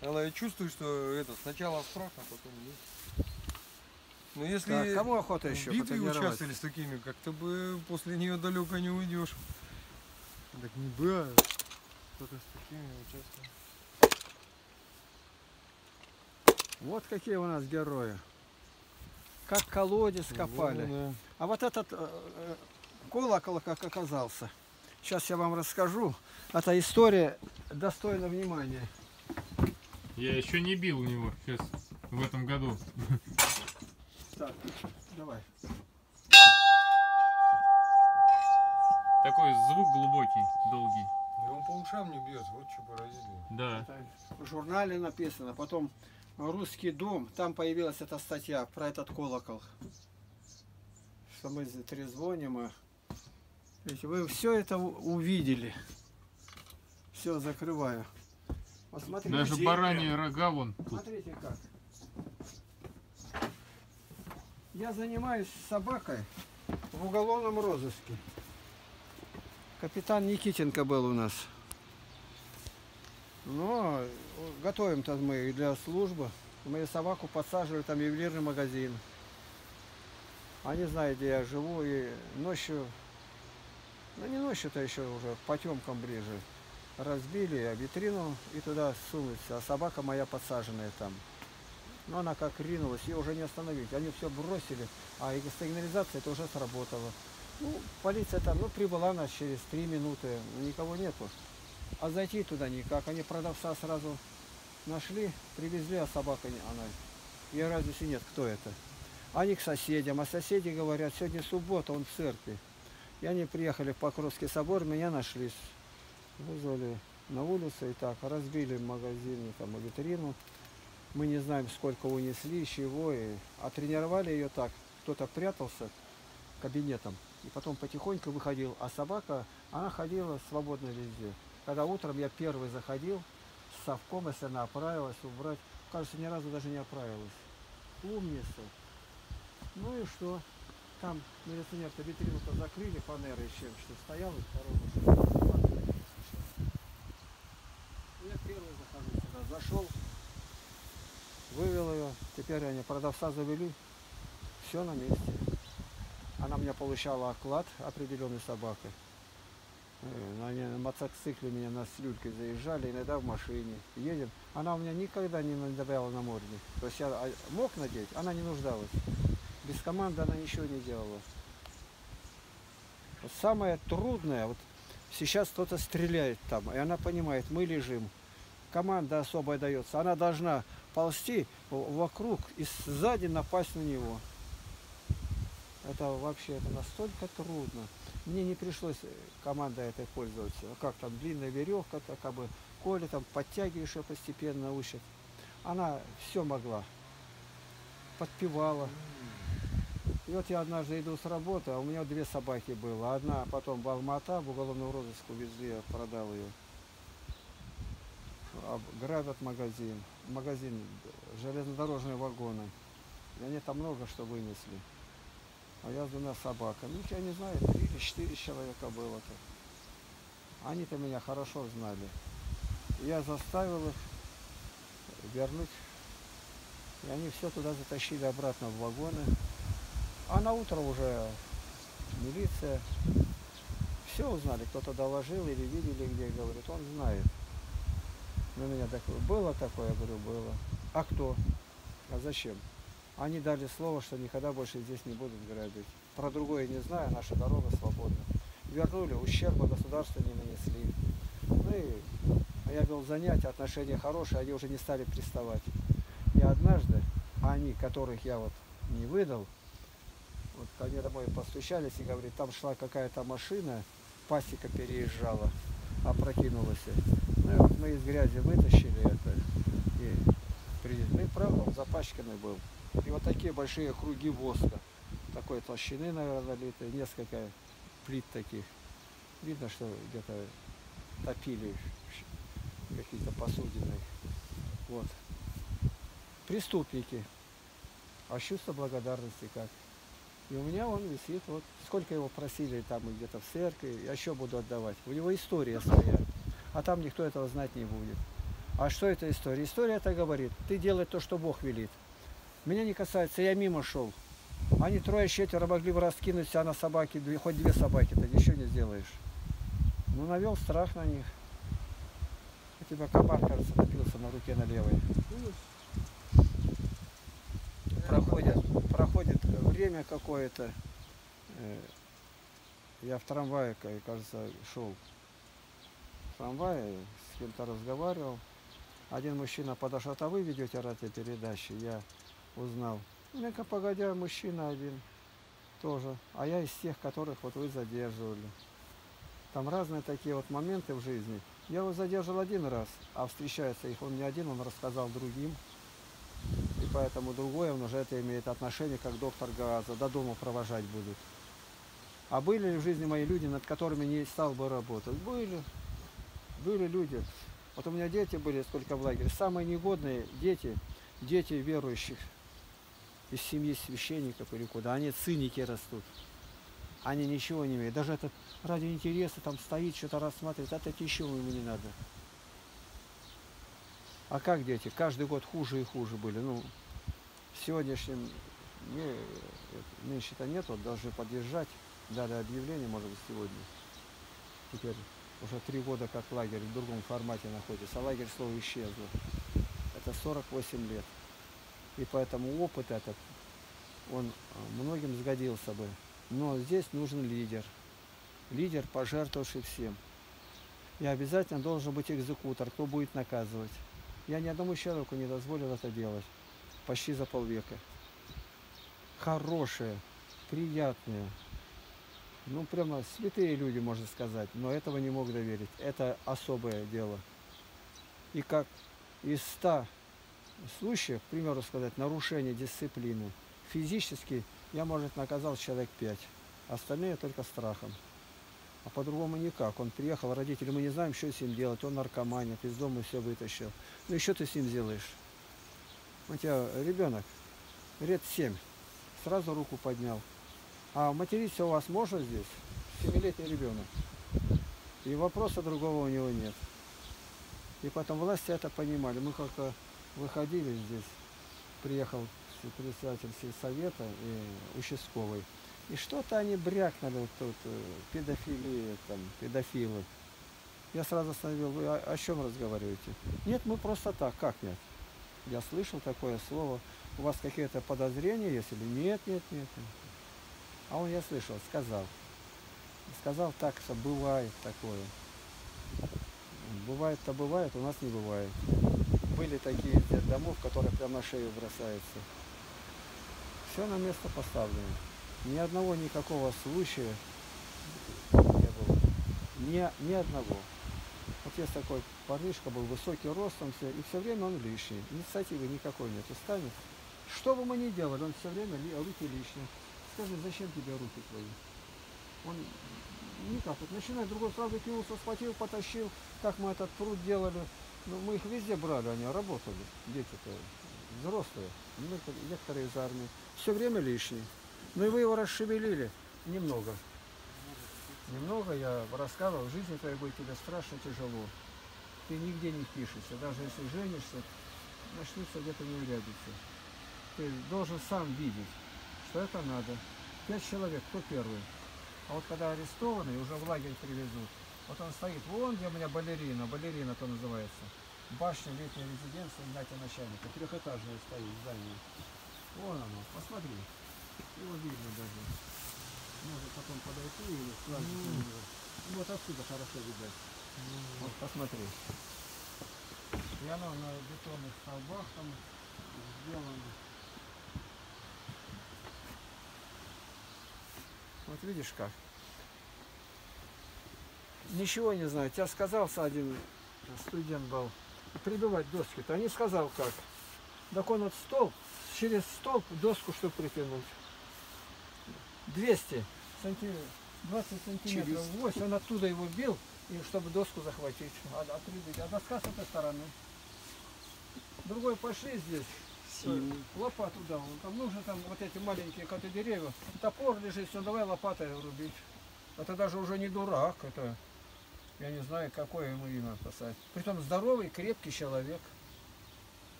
да. Она и чувствует, что это сначала страшно, потом нет. Но если так, кому охота еще битвы участвовали с такими, как-то бы после нее далеко не уйдешь. Так не бывает. Кто-то с такими участвует. Вот какие у нас герои. Как колодец копали. Ну, да. А вот этот... колокол как оказался. Сейчас я вам расскажу. Эта история достойна внимания. Я еще не бил у него сейчас в этом году. Так, давай. Такой звук глубокий, долгий. И он по ушам не бьет, вот что поразительно. Да. Это в журнале написано. Потом «Русский дом», там появилась эта статья про этот колокол. Что мы трезвоним и... Вы все это увидели. Все, закрываю. Вот смотрите, даже бараньи рога вон. Смотрите как. Я занимаюсь собакой в уголовном розыске. Капитан Никитенко был у нас. Но готовим-то мы для службы. Мою собаку подсаживали там в ювелирный магазин. Они знают, где я живу, и ночью... Ну, не ночью-то еще уже, по темкам ближе. Разбили витрину и туда сунулись. А собака моя подсаженная там. но она как ринулась, ее уже не остановить. Они все бросили, а сигнализация это уже сработала. Ну, полиция там, ну, прибыла она через 3 минуты, никого нету. А зайти туда никак. Они продавца сразу нашли, привезли, а собака не она. Ей разницы нет, кто это. Они к соседям, а соседи говорят, сегодня суббота, он в церкви. И они приехали в Покровский собор, меня нашли. Вызвали на улицу и так, разбили магазин, там, витрину. Мы не знаем, сколько унесли, чего. И... А тренировали ее так, кто-то прятался кабинетом. И потом потихоньку выходил, а собака, она ходила свободно везде. Когда утром я первый заходил, с совком, если она оправилась, убрать, кажется, ни разу даже не оправилась. Умница. Ну и что? Там милиционер-то витрину-то закрыли фанерой чем, что стоял и второй. Я первый захожу сюда, зашел, вывел ее, теперь они продавца завели, все на месте. Она мне получала оклад определенной собакой. Они на мотоцикле меня на слюлькой заезжали, иногда в машине. Едем. Она у меня никогда не надевала намордник. То есть я мог надеть, она не нуждалась. Без команды она ничего не делала. Вот самое трудное, вот сейчас кто-то стреляет там, и она понимает, мы лежим. Команда особая дается. Она должна ползти вокруг и сзади напасть на него. Это вообще это настолько трудно. Мне не пришлось командой этой пользоваться. Как там длинная веревка, как бы Коля там подтягиваешь ее постепенно, учит. Она все могла. Подпевала. И вот я однажды иду с работы, а у меня 2 собаки было. Одна потом в Алматы, в уголовную розыск увезли, я продал ее. Грабят магазин. Магазин, железнодорожные вагоны. И они там много что вынесли. А я с 2 собаками. Ну, я не знаю, 3 или 4 человека было-то. Они-то меня хорошо знали. Я заставил их вернуть. И они все туда затащили обратно в вагоны. А на утро уже милиция. Все узнали, кто-то доложил или видели, где, говорит, он знает. У меня такое было такое, я говорю, было. А кто? А зачем? Они дали слово, что никогда больше здесь не будут грабить. Про другое не знаю, наша дорога свободна. Вернули, ущерба государству не нанесли. Ну и я вел занятия, отношения хорошие, они уже не стали приставать. И однажды они, которых я вот не выдал, вот ко мне домой постучались и говорят, там шла какая-то машина, пасека переезжала, опрокинулась. Ну и вот мы из грязи вытащили это. И ну и правда, он запачканный был. И вот такие большие круги воска. Такой толщины, наверное, литые. Несколько плит таких. Видно, что где-то топили какие-то посудины. Вот. Преступники. А чувство благодарности как. И у меня он висит. Вот сколько его просили там где-то в церкви. Я еще буду отдавать. У него история своя. А там никто этого знать не будет. А что это история? История это говорит. Ты делай то, что Бог велит. Меня не касается, я мимо шел. Они 3-4 могли бы раскинуть, а на собаке, хоть 2 собаки, ты ничего не сделаешь. Ну, навел страх на них. У тебя кабан, кажется, напился на руке на левой. Проходит время какое-то. Я в трамвае, кажется, шел. В трамвае с кем-то разговаривал. Один мужчина подошел, а вы ведете радиопередачи? Я узнал. Ну-ка, погодя, мужчина один тоже. А я из тех, которых вот вы задерживали. Там разные такие вот моменты в жизни. Я его задержал 1 раз, а встречается их он не один, он рассказал другим. И поэтому другой, он уже это имеет отношение, как доктор Газа, до дома провожать будут. А были ли в жизни мои люди, над которыми не стал бы работать? Были. Были люди. Вот у меня дети были, сколько в лагере. Самые негодные дети. Дети верующих из семьи священников или куда, они циники растут. Они ничего не имеют. Даже этот ради интереса там стоит, что-то рассматривает. Это еще ему не надо. А как дети? Каждый год хуже и хуже были. Ну, в сегодняшнем нынче-то нет, вот должны подъезжать. Дали объявление, может быть, сегодня. Теперь уже 3 года как лагерь в другом формате находится. А лагерь слово исчезло. Это 48 лет. и поэтому опыт этот, он многим сгодился бы. Но здесь нужен лидер. Лидер, пожертвовавший всем. И обязательно должен быть экзекутор, кто будет наказывать. Я ни одному человеку не дозволил это делать. Почти за полвека. Хорошие, приятные, ну прямо святые люди, можно сказать. Но этого не мог доверить. Это особое дело. И как из 100 случаев, к примеру сказать, нарушение дисциплины, физически я, может, наказал человек 5. Остальные только страхом. А по-другому никак. Он приехал, родители, мы не знаем, что с ним делать. Он наркоманит, из дома все вытащил. Ну и что ты с ним сделаешь? У тебя ребенок лет 7. Сразу руку поднял. А материться у вас можно здесь? 7-летний ребенок. И вопроса другого у него нет. И потом власти это понимали. Мы как-то выходили здесь. Приехал председатель сельсовета и участковый. И что-то они брякнули вот тут, педофилии, там, педофилы. Я сразу остановил, вы о чем разговариваете? Нет, мы просто так, как нет? Я слышал такое слово. У вас какие-то подозрения есть или нет, нет, нет? А он, я слышал, сказал. Сказал так, что бывает такое. Бывает-то бывает, у нас не бывает. Были такие домов, которые прямо на шею бросаются. Все на место поставлено. Ни одного никакого случая не было. Ни одного. Вот есть такой парнишка, был высокий ростом, и все время он лишний. Инициативы никакой нет. Устанет. Что бы мы ни делали, он все время руки лишние. Скажи, зачем тебе руки твои? Он никак. Вот начинает другой, сразу кинулся, схватил, потащил. Как мы этот труд делали. Ну, мы их везде брали, они работали. Дети-то взрослые, некоторые из армии. Все время лишние. Ну и вы его расшевелили. Немного. Немного, я рассказывал, в жизни твоей будет тебе страшно тяжело. Ты нигде не пишешься. Даже если женишься, начнутся где-то неурядицы. Ты должен сам видеть, что это надо. 5 человек, кто первый? А вот когда арестованы, уже в лагерь привезут. Вот он стоит, вон где у меня балерина, балерина-то называется. Башня летняя резиденция Игнатия Начальника, трехэтажное стоит здание. Вон оно, посмотри. Его видно даже. Может потом подойти или складывать. Вот отсюда хорошо видать. Вот посмотри. И оно на бетонных столбах там сделано. Вот видишь как. Ничего не знаю. Тебя сказался один студент был. Прибивать доски-то. А не сказал как. Так он вот столб, через столб доску, чтобы притянуть. 200 сантиметров, 20 сантиметров в ось. Он оттуда его бил, и чтобы доску захватить. А доска с этой стороны. Другой пошли здесь. Лопату дал. Там нужно там вот эти маленькие коты деревья. Топор лежит, все, давай лопатой рубить. Это даже уже не дурак, это я не знаю, какое ему имя писать. Притом здоровый, крепкий человек.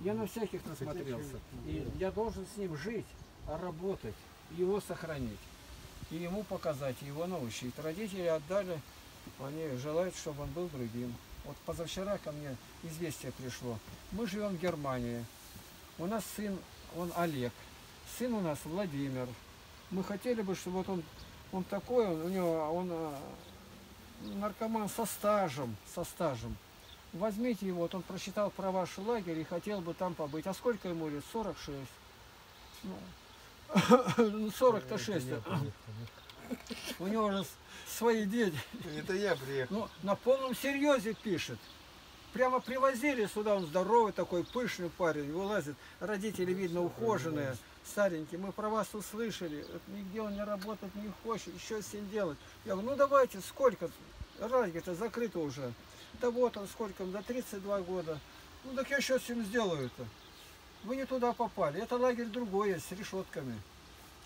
Я на всяких насмотрелся. И я должен с ним жить, работать, его сохранить. И ему показать, его научить. Родители отдали, они желают, чтобы он был другим. Вот позавчера ко мне известие пришло. Мы живем в Германии. У нас сын, он Олег. Сын у нас Владимир. Мы хотели бы, чтобы вот он такой, у него он наркоман со стажем. Возьмите его, вот он прочитал про ваш лагерь и хотел бы там побыть. А сколько ему лет? 46. Ну, 40-то 6. У него уже свои дети. Это я приехал. Ну, на полном серьезе пишет. Прямо привозили сюда, он здоровый такой, пышный парень, вылазит. Родители, видно, ухоженные, старенькие. Мы про вас услышали, нигде он не работать не хочет, еще с ним делать. Я говорю, ну давайте, сколько? Лагерь-то закрыто уже. Да вот он, сколько, до 32 года. Ну так я еще с ним сделаю-то. Вы не туда попали. Это лагерь другой, с решетками.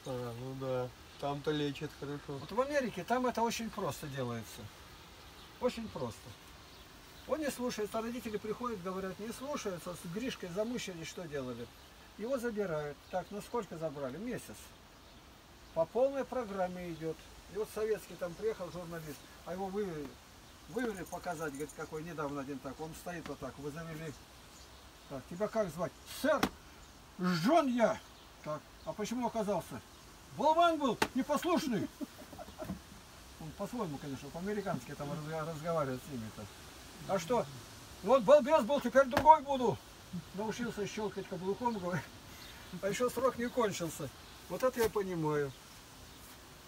А, ну да, там-то лечат хорошо. Вот в Америке там это очень просто делается. Очень просто. Он не слушается, а родители приходят, говорят, не слушаются, с Гришкой замучили, что делали. Его забирают. Так, ну сколько забрали? Месяц. По полной программе идет. И вот советский там приехал журналист, а его вывели показать, говорит, какой недавно один так. Он стоит вот так, вы завели Так, тебя как звать? Сэр, жжен я. Так, а почему оказался? Болван был, непослушный. Он по-своему, конечно, по-американски там разговаривает с ними. -то. А что? Вот балбес был, теперь другой буду. Научился щелкать каблуком, говорит. А еще срок не кончился. Вот это я понимаю.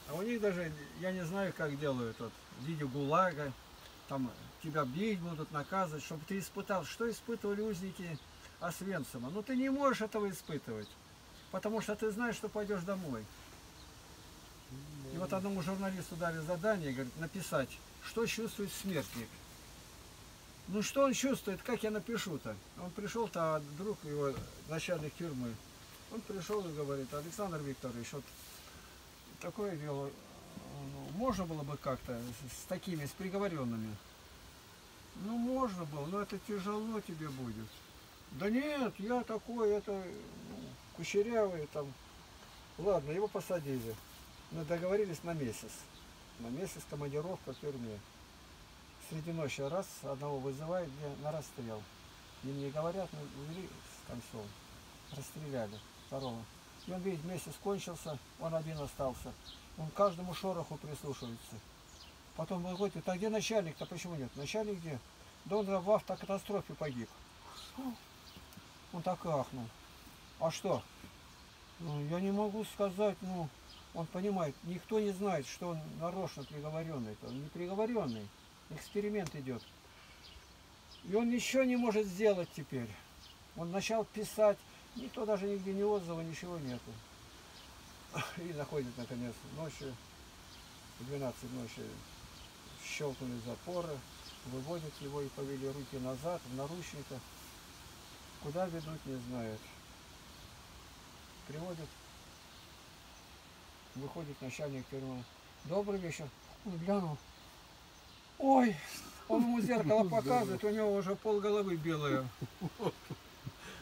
А у них даже, я не знаю, как делают, вот, в виде ГУЛАГа, там тебя бить будут, наказывать, чтобы ты испытал, что испытывали узники Освенцима. Но ты не можешь этого испытывать, потому что ты знаешь, что пойдешь домой. И вот одному журналисту дали задание, говорит, написать, что чувствует смертник. Ну что он чувствует, как я напишу-то? Он пришел-то, а друг его, начальник тюрьмы, он пришел и говорит: Александр Викторович, вот такое дело, ну, можно было бы как-то с такими, с приговоренными? Ну можно было, но это тяжело тебе будет. Да нет, я такой, это, ну, кучерявый там. Ладно, его посадили. Мы договорились на месяц. На месяц командировка в тюрьме. Среди ночи раз, одного вызывает на расстрел. Им не говорят, ну, увели с концом. Расстреляли второго. И он видит, месяц кончился, он один остался. Он к каждому шороху прислушивается. Потом он говорит: а где начальник-то? Почему нет? Начальник где? Да он в автокатастрофе погиб. Он так ахнул. А что? Ну, я не могу сказать, ну, он понимает, никто не знает, что он нарочно приговоренный. Он не приговоренный. Эксперимент идет. И он ничего не может сделать теперь. Он начал писать. Никто даже нигде не отзыва, ничего нету. И заходит наконец ночью. В 12 ночи щелкнули запоры. Выводят его и повели руки назад, в наручниках. Куда ведут, не знают. Приводят. Выходит начальник тюрьмы. Добрый вечер. Он глянул. Ой, он ему зеркало показывает, у него уже полголовы белые.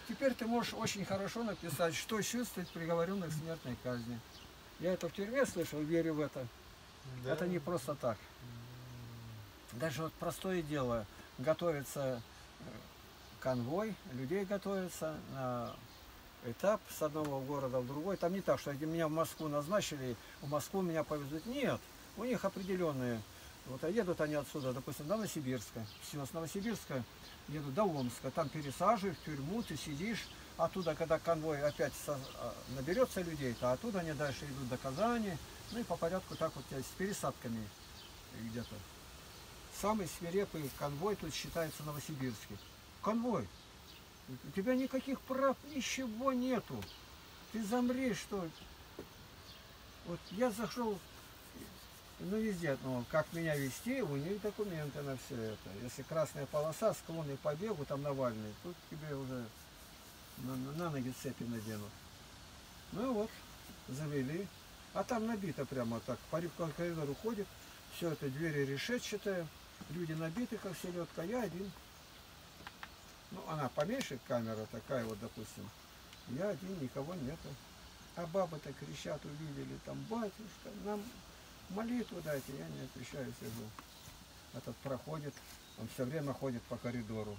Теперь ты можешь очень хорошо написать, что чувствует приговоренных к смертной казни. Я это в тюрьме слышал, верю в это. Да. Это не просто так. Даже вот простое дело. Готовится конвой, людей готовится на этап с одного города в другой. Там не так, что меня в Москву назначили, в Москву меня повезут. Нет, у них определенные... Вот а едут они отсюда, допустим, до Новосибирска. Все, с Новосибирска едут до Омска. Там пересаживают в тюрьму, ты сидишь. Оттуда, когда конвой опять наберется людей, то оттуда они дальше идут до Казани. Ну и по порядку так вот с пересадками где-то. Самый свирепый конвой тут считается новосибирский. Конвой. У тебя никаких прав, ничего нету. Ты замрешь, что... Вот я зашел... Ну, везде, ну, как меня вести, у них документы на все это. Если красная полоса, склонный к побегу, там Навальный, тут тебе уже на ноги цепи наденут. Ну вот, завели. А там набито прямо так, по коридору ходит, все это, двери решетчатые, люди набиты, как селедка, я один. Ну, она поменьше, камера такая вот, допустим, я один, никого нету. А бабы-то кричат, увидели, там, батюшка, нам... Молитву дайте, я не отвечаю, сижу. Этот проходит, он все время ходит по коридору,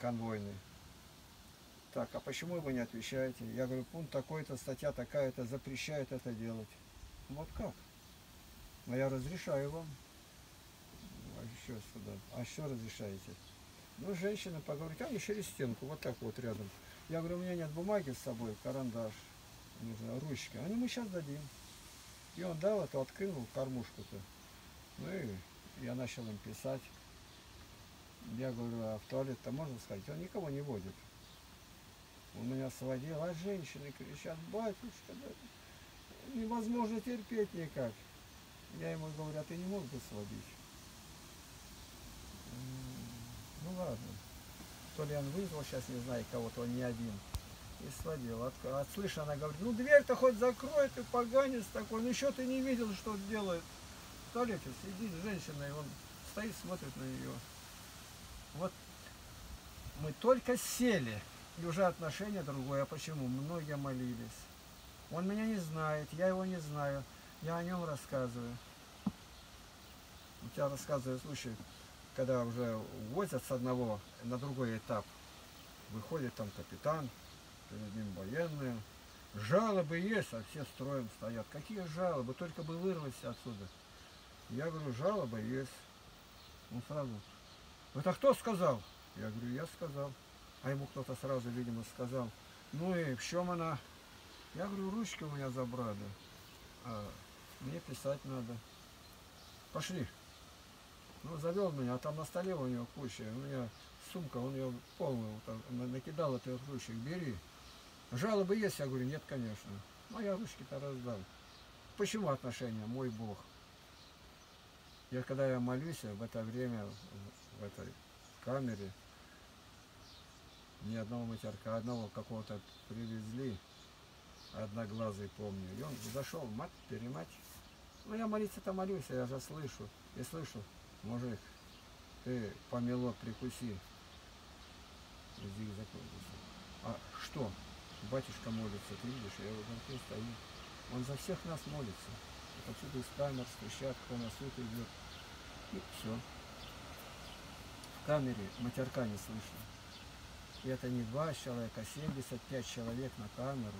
конвойный. Так, а почему вы не отвечаете? Я говорю, пункт такой-то, статья такая-то, запрещает это делать. Вот как? Но я разрешаю вам. А еще сюда. А что разрешаете? Ну, женщина поговорит, а не через стенку, вот так вот рядом. Я говорю, у меня нет бумаги с собой, карандаш, не знаю, ручки. А ну, мы сейчас дадим. И он дал это, открыл кормушку-то. Ну и я начал им писать. Я говорю, а в туалет-то можно сходить? Он никого не водит. Он меня сводил, а женщины кричат, батюшка, да, невозможно терпеть никак. Я ему говорю, а ты не мог бы сводить? Ну ладно. То ли он вызвал, сейчас не знаю кого-то, он не один. И сводил. Отслыша, она говорит, ну дверь-то хоть закрой, ты поганец такой, ну еще ты не видел, что он делает. В туалете сидит женщина, и он стоит, смотрит на нее. Вот мы только сели, и уже отношение другое. А почему? Многие молились. Он меня не знает, я его не знаю, я о нем рассказываю. Я рассказываю случай, когда уже возят с одного на другой этап. Выходит там капитан, перед ним военные. Жалобы есть, а все строем стоят. Какие жалобы? Только бы вырваться отсюда. Я говорю, жалобы есть. Он сразу: вот, а кто сказал? Я говорю, я сказал. А ему кто-то сразу, видимо, сказал. Ну и в чем она? Я говорю, ручки у меня забрали. А мне писать надо. Пошли. Ну, завел меня, а там на столе у него куча. У меня сумка, он ее полную там, накидал от ее ручек. Бери. Жалобы есть? Я говорю, нет, конечно. Но я ручки-то раздал. Почему отношения? Мой Бог. Я когда я молюсь, в это время в этой камере ни одного матерка, одного какого-то привезли, одноглазый, помню. И он зашел, мать-перемать. Ну, я молиться-то молюсь, я же слышу. И слышу, мужик, ты помело прикуси. А что? Батюшка молится, ты видишь? Я вот на кресте стою. Он за всех нас молится. Отсюда из камер стучат, кто на суд идет. И все. В камере матерка не слышно. И это не 2 человека, а 75 человек на камеру.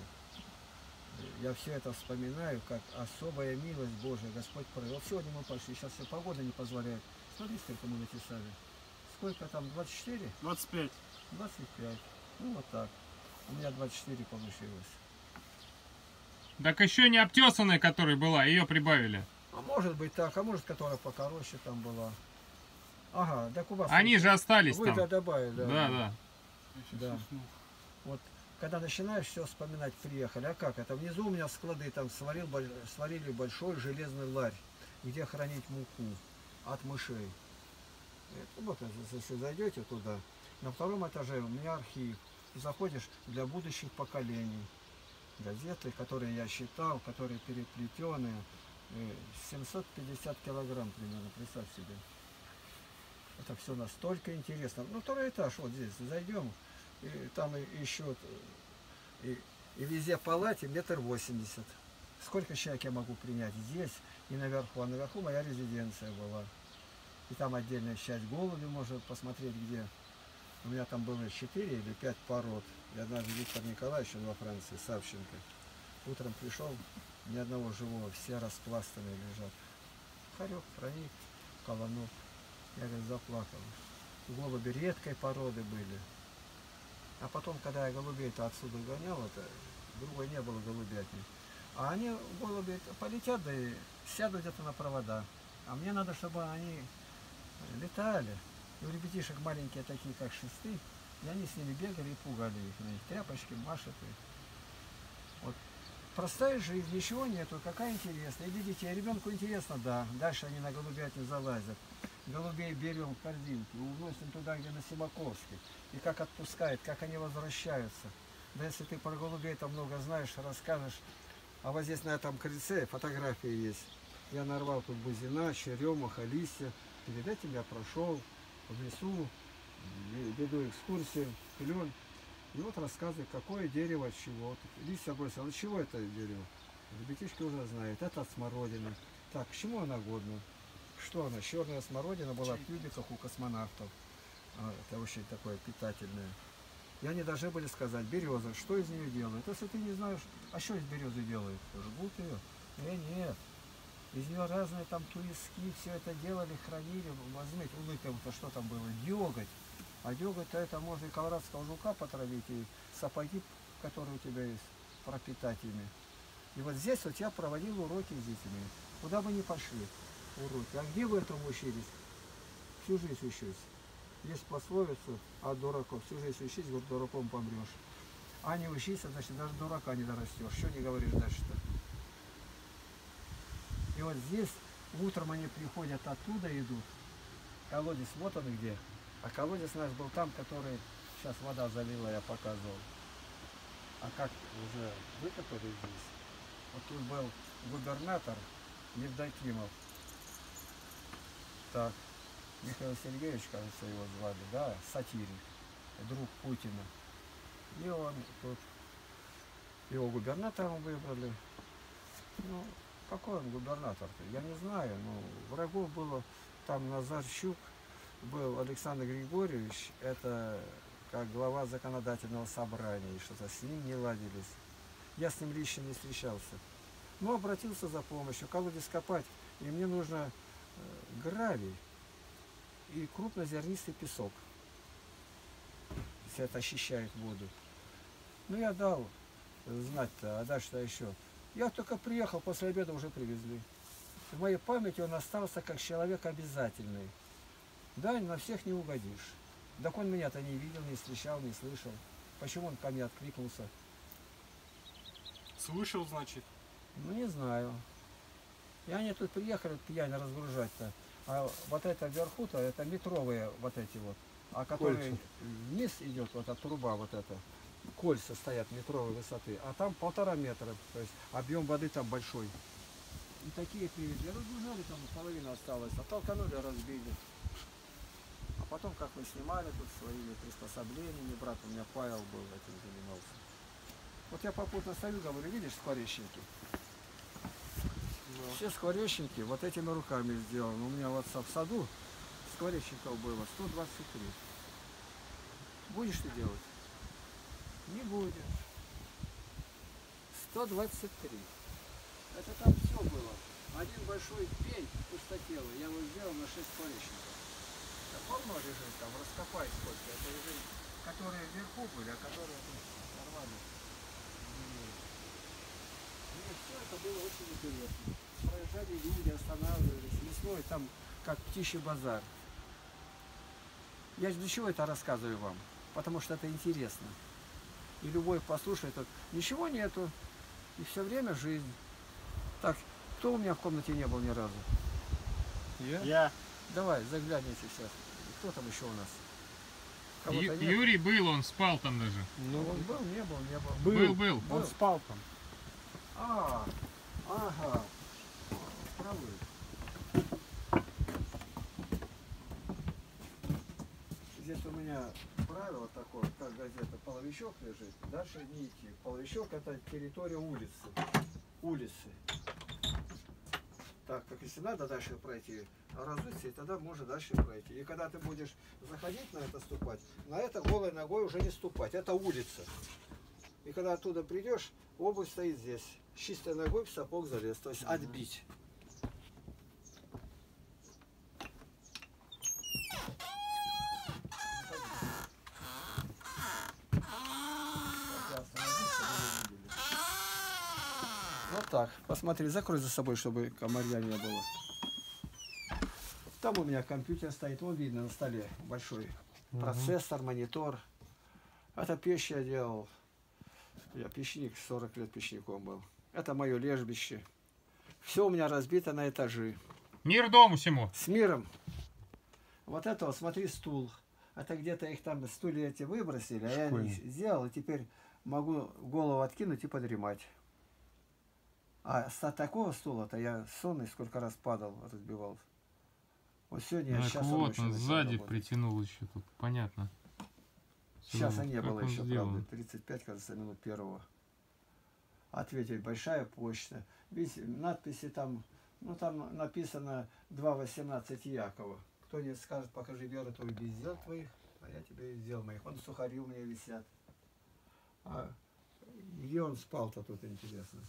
Я все это вспоминаю, как особая милость Божия. Господь провел. Сегодня мы пошли, сейчас все погода не позволяет. Смотри, сколько мы написали. Сколько там? 24? 25. 25. Ну вот так. У меня 24 получилось. Так еще не обтесанная, которая была, ее прибавили. А может быть так, а может, которая покороче там была. Ага, так у вас... Они же остались там. Вы добавили, да. Да. Вот, когда начинаешь все вспоминать, приехали. А как это? Внизу у меня склады, там сварили большой железный ларь, где хранить муку от мышей. Вот, если зайдете туда, на 2-м этаже у меня архив. Заходишь, для будущих поколений. Газеты, которые я считал, которые переплетены, 750 килограмм примерно, представь себе. Это все настолько интересно. Ну, 2-й этаж, вот здесь зайдем, и там еще, и везде в палате 1,80 м. Сколько человек я могу принять здесь и наверху? А наверху моя резиденция была. И там отдельная часть, голуби можно посмотреть, где. У меня там было 4 или 5 пород. И однажды Виктор Николаевич, он во Франции, Савченко, утром пришел, ни одного живого, все распластанные лежат. Хорек проник, колонок. Я, говорит, заплакал. Голуби редкой породы были. А потом, когда я голубей-то отсюда гонял, это другой не было голубятни. А они, голуби, полетят, да и сядут где-то на провода. А мне надо, чтобы они летали. И у ребятишек маленькие такие, как шесты, и они с ними бегали и пугали их, на них тряпочки машут. Вот. Простая жизнь, ничего нету, какая интересная. И видите, ребенку интересно, да, дальше они на голубятню залазят. Голубей берем в корзинку, уносим туда, где на Симаковске. И как отпускает, как они возвращаются. Да если ты про голубей-то много знаешь, расскажешь. А вот здесь на этом крыльце фотографии есть. Я нарвал тут бузина, черемаха, листья. Передайте, я прошел. В лесу, веду экскурсии, клен. И вот рассказываю, какое дерево от чего. Листья бросил, от чего это дерево? Ребятишки уже знают, это от смородины. Так, к чему она годна? Что она? Черная смородина была в тюбиках у космонавтов. Это очень такое питательное. И они должны были сказать, береза, что из нее делают? Если ты не знаешь, а что из березы делают? Жгут ее? Нет. Из нее разные там туиски, все это делали, хранили, возьмите, улыбка, что там было, деготь. А деготь-то это можно и колорадского жука потравить, и сапоги, которые у тебя есть, пропитать ими. И вот здесь вот я проводил уроки с детьми. Куда бы ни пошли уроки. А где вы этому учились? Всю жизнь учусь. Есть пословицу от дураков. Всю жизнь учись, вот дураком помрешь. А не учиться, значит, даже дурака не дорастешь. Что не говоришь дальше-то? И вот здесь утром они приходят, оттуда идут. Колодец вот он где. А колодец наш был там, который сейчас вода залила, я показывал. А как уже выкопали здесь. Вот тут был губернатор Евдокимов. Так, Михаил Сергеевич, кажется, его звали, да, сатирик, друг Путина. И он тут, его губернатором выбрали. Ну, какой он губернатор-то? Я не знаю, но врагов было. Там Назарчук, был Александр Григорьевич, это как глава законодательного собрания, и что-то с ним не ладились. Я с ним лично не встречался. Но обратился за помощью, колодец копать, и мне нужно гравий и крупнозернистый песок. Если это очищает воду. Ну, я дал знать-то, а дальше-то еще. Я только приехал, после обеда уже привезли. В моей памяти он остался как человек обязательный. Да, на всех не угодишь. Так он меня-то не видел, не встречал, не слышал. Почему он ко мне откликнулся? Слышал, значит? Ну, не знаю. И они тут приехали пьяно разгружать-то. А вот это вверху-то, это метровые вот эти вот. А которые кольца. Вниз идет, вот эта труба вот эта. Кольца стоят метровой высоты, а там 1,5 метра. То есть объем воды там большой. И такие привезли. Разгружали, там половина осталась. Оттолкнули, разбили. А потом, как мы снимали тут своими приспособлениями, брат у меня Павел был этим занимался. Вот я попутно стою, говорю, видишь, скворечники? Да. Все скворечники вот этими руками сделаны. У меня вот в саду скворечников было 123. Будешь ты делать? Не будешь. 123. Это там все было. Один большой пень пустотелый. Я его сделал на 6 скворечников. Полно лежит там, раскопай сколько. Это лежит, которые вверху были, а которые нормально. И все это было очень интересно. Проезжали люди, останавливались. Весной там как птичий базар. Я для чего это рассказываю вам? Потому что это интересно. И любой послушает, вот, ничего нету. И все время жизнь. Так, кто у меня в комнате не был ни разу? Я. Давай, загляните сейчас. Кто там еще у нас? Юрий был, он спал там даже. Ну, он был, не был, не был. Был. Он спал там. Ага. Правы. Здесь у меня правило такое, как газета, половичок лежит, дальше не идти. Половичок — это территория улицы. Так, как если надо дальше пройти, разуться, и тогда можно дальше пройти. И когда ты будешь заходить на это ступать, на это голой ногой уже не ступать. Это улица. И когда оттуда придешь, обувь стоит здесь. С чистой ногой в сапог залез. То есть отбить. Вот так. Посмотри, закрой за собой, чтобы комарья не было. Там у меня компьютер стоит, он видно на столе большой. Процессор, монитор. Это печь я делал. Я печник, 40 лет печником был. Это мое лежбище. Все у меня разбито на этажи. Мир дому всему. С миром. Вот это вот, смотри, стул. Это где-то их там стулья эти выбросили, а я их сделал, и теперь могу голову откинуть и подремать. А с такого стула-то я сонный сколько раз падал, разбивал. Вот сегодня так я вот, он сзади притянул еще тут, понятно. Сейчас не было еще, правда, 35, кажется, минут первого. Ответить, большая почта. Видите, надписи там, ну там написано 2.18 Якова. Кто-нибудь скажет, покажи веру твою без дел твоих, а я тебе и дел моих. Он сухари у меня висят. А где он спал-то тут, интересно?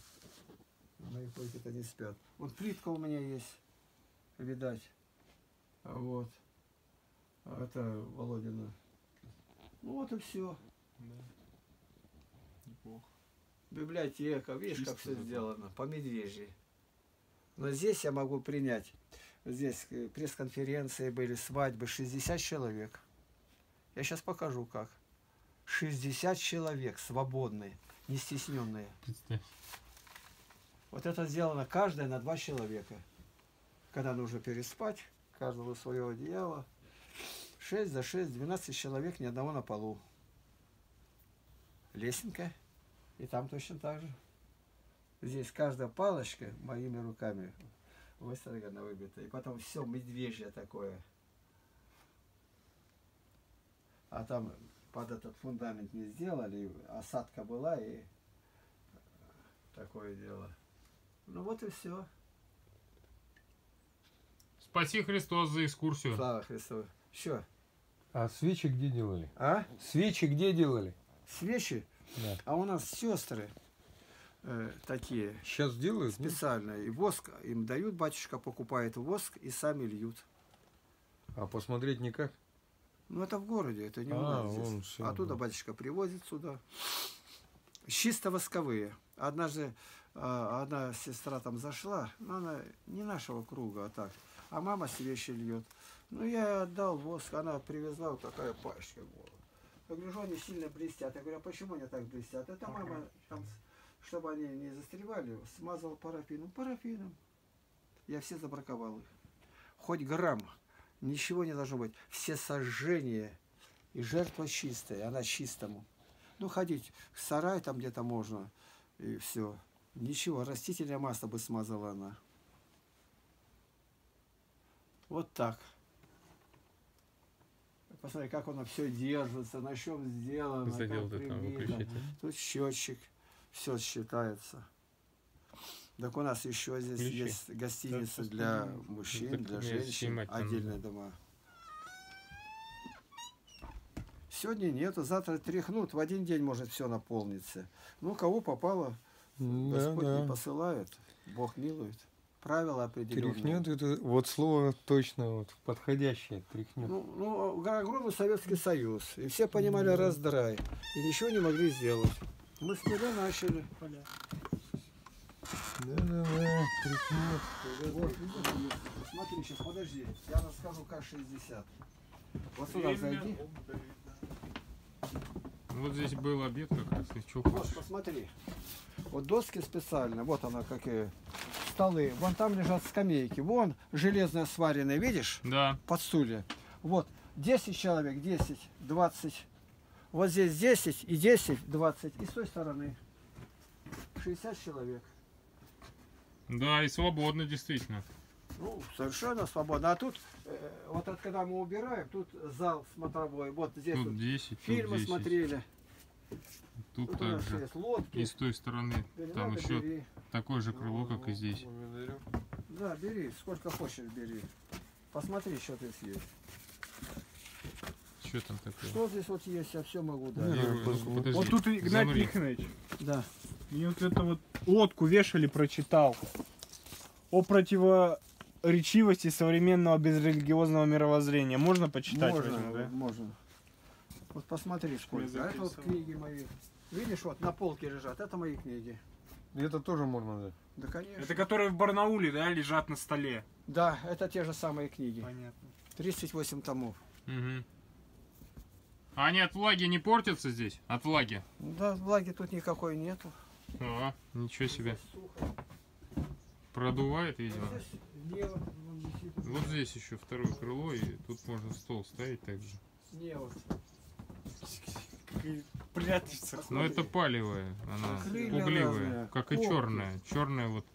Мои койки-то не спят. Вот плитка у меня есть, видать. Вот. А это Володина. Ну вот и все. Да. Неплохо. Библиотека, видишь, чисто как все сделано. По медвежьи. Но здесь я могу принять. Здесь пресс-конференции были, свадьбы. 60 человек. Я сейчас покажу как. 60 человек свободные, не стесненные. Представь. Вот это сделано каждое на 2 человека. Когда нужно переспать. Каждого свое одеяло. 6 за 6, 12 человек, ни одного на полу. Лесенка. И там точно так же. Здесь каждая палочка моими руками выстроена, выбита. И потом все медвежье такое. А там под этот фундамент не сделали, осадка была и такое дело. Ну вот и все. Спаси Христос за экскурсию. Слава Христу. Все. А свечи где делали? А? Свечи где делали? Свечи? Да. А у нас сестры такие. Сейчас делают? Специально. И воск им дают, батюшка покупает воск и сами льют. А посмотреть никак? Ну, это в городе, это не у нас здесь. Оттуда батюшка привозит сюда. Чисто восковые. Однажды одна сестра там зашла, но она не нашего круга, а так. А мама свечи льет. Ну, я отдал воск, она привезла, вот такая пачка была. Я говорю, они сильно блестят. Я говорю, а почему они так блестят? Это мама, там, чтобы они не застревали, смазала парафином. Парафином. Я все забраковал их. Хоть грамм. Ничего не должно быть. Все сожжения и жертва чистая, она чистому. Ну, ходить в сарай там где-то можно, и все. Ничего, растительное масло бы смазала она. Вот так. Посмотри, как оно все держится, на чем сделано. Задел ты там выключитель. Тут счетчик, все считается. Так у нас еще здесь есть гостиница для мужчин, для женщин, отдельные дома. Сегодня нету, завтра тряхнут, в один день может все наполниться. Ну, кого попало, Господь не посылает, Бог милует. Правила определенные. Тряхнет, это вот слово точно вот, подходящее, тряхнет. Ну, огромный Советский Союз, и все понимали раздрай, и ничего не могли сделать. Мы с нуля начали. Да-да-да, тряхнет. Смотри, сейчас, подожди, я расскажу К-60. Вот сюда зайди. Вот здесь был обед как раз, и что хочешь. Вот, посмотри, вот доски специально, вот она какие... Столы. Вон там лежат скамейки. Вон железная сваренная, видишь? Да. Под стулья. Вот. 10 человек, 10, 20. Вот здесь 10 и 10, 20. И с той стороны 60 человек. Да, и свободно, действительно. Ну, совершенно свободно. А тут, вот от когда мы убираем, тут зал смотровой. Вот здесь тут вот 10, фильмы тут 10. Смотрели. Тут также. И с той стороны. Там еще бери. Такое же крыло, как и здесь. Да, бери, сколько хочешь бери. Посмотри, что здесь есть. Что там такое? Что здесь вот есть, я все могу дать. Подожди, вот тут Игнатий Тихонович. Да. Мне вот эту вот лодку вешали, прочитал. О противоречивости современного безрелигиозного мировоззрения. Можно почитать? Можно, возьму, да? Можно. Вот посмотри, сколько. А это вот книги мои. Видишь, вот на полке лежат. Это мои книги. Это тоже можно, да? Да, конечно. Это которые в Барнауле, да, лежат на столе? Да, это те же самые книги. Понятно. 38 томов. Угу. А они от влаги не портятся здесь? От влаги? Да, влаги тут никакой нету. А, ничего себе. Продувает, видимо. Вот здесь еще второе крыло, и тут можно стол ставить также. Не, вот. Прятаться. Но это палевая, она пугливая, как и черная. Черная вот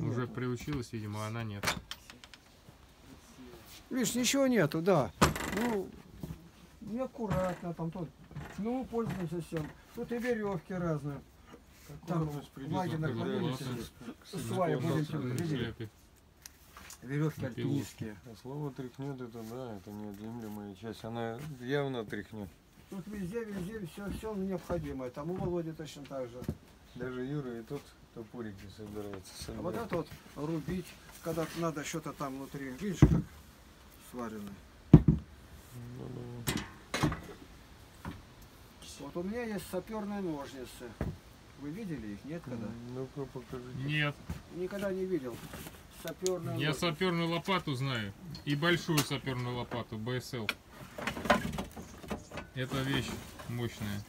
уже приучилась, видимо, а она нет. Видишь, ничего нету, да. Ну, неаккуратно там тут. Ну, пользуемся всем. Тут и веревки разные. Там влаги наклонились. Сваи будем. Веревки альпинистские. Слово тряхнет, это да, это неотъемлемая часть. Она явно тряхнет. Тут везде все необходимое. Там у Володи точно так же. Даже Юра и тут топорики собираются. А вот это вот рубить, когда надо что-то там внутри. Видишь, как сварено. Вот у меня есть саперные ножницы. Вы видели их? Нет когда? Ну-ка покажите. Нет. Никогда не видел. Саперные. Я саперную лопату знаю. И большую саперную лопату, БСЛ. Это вещь мощная.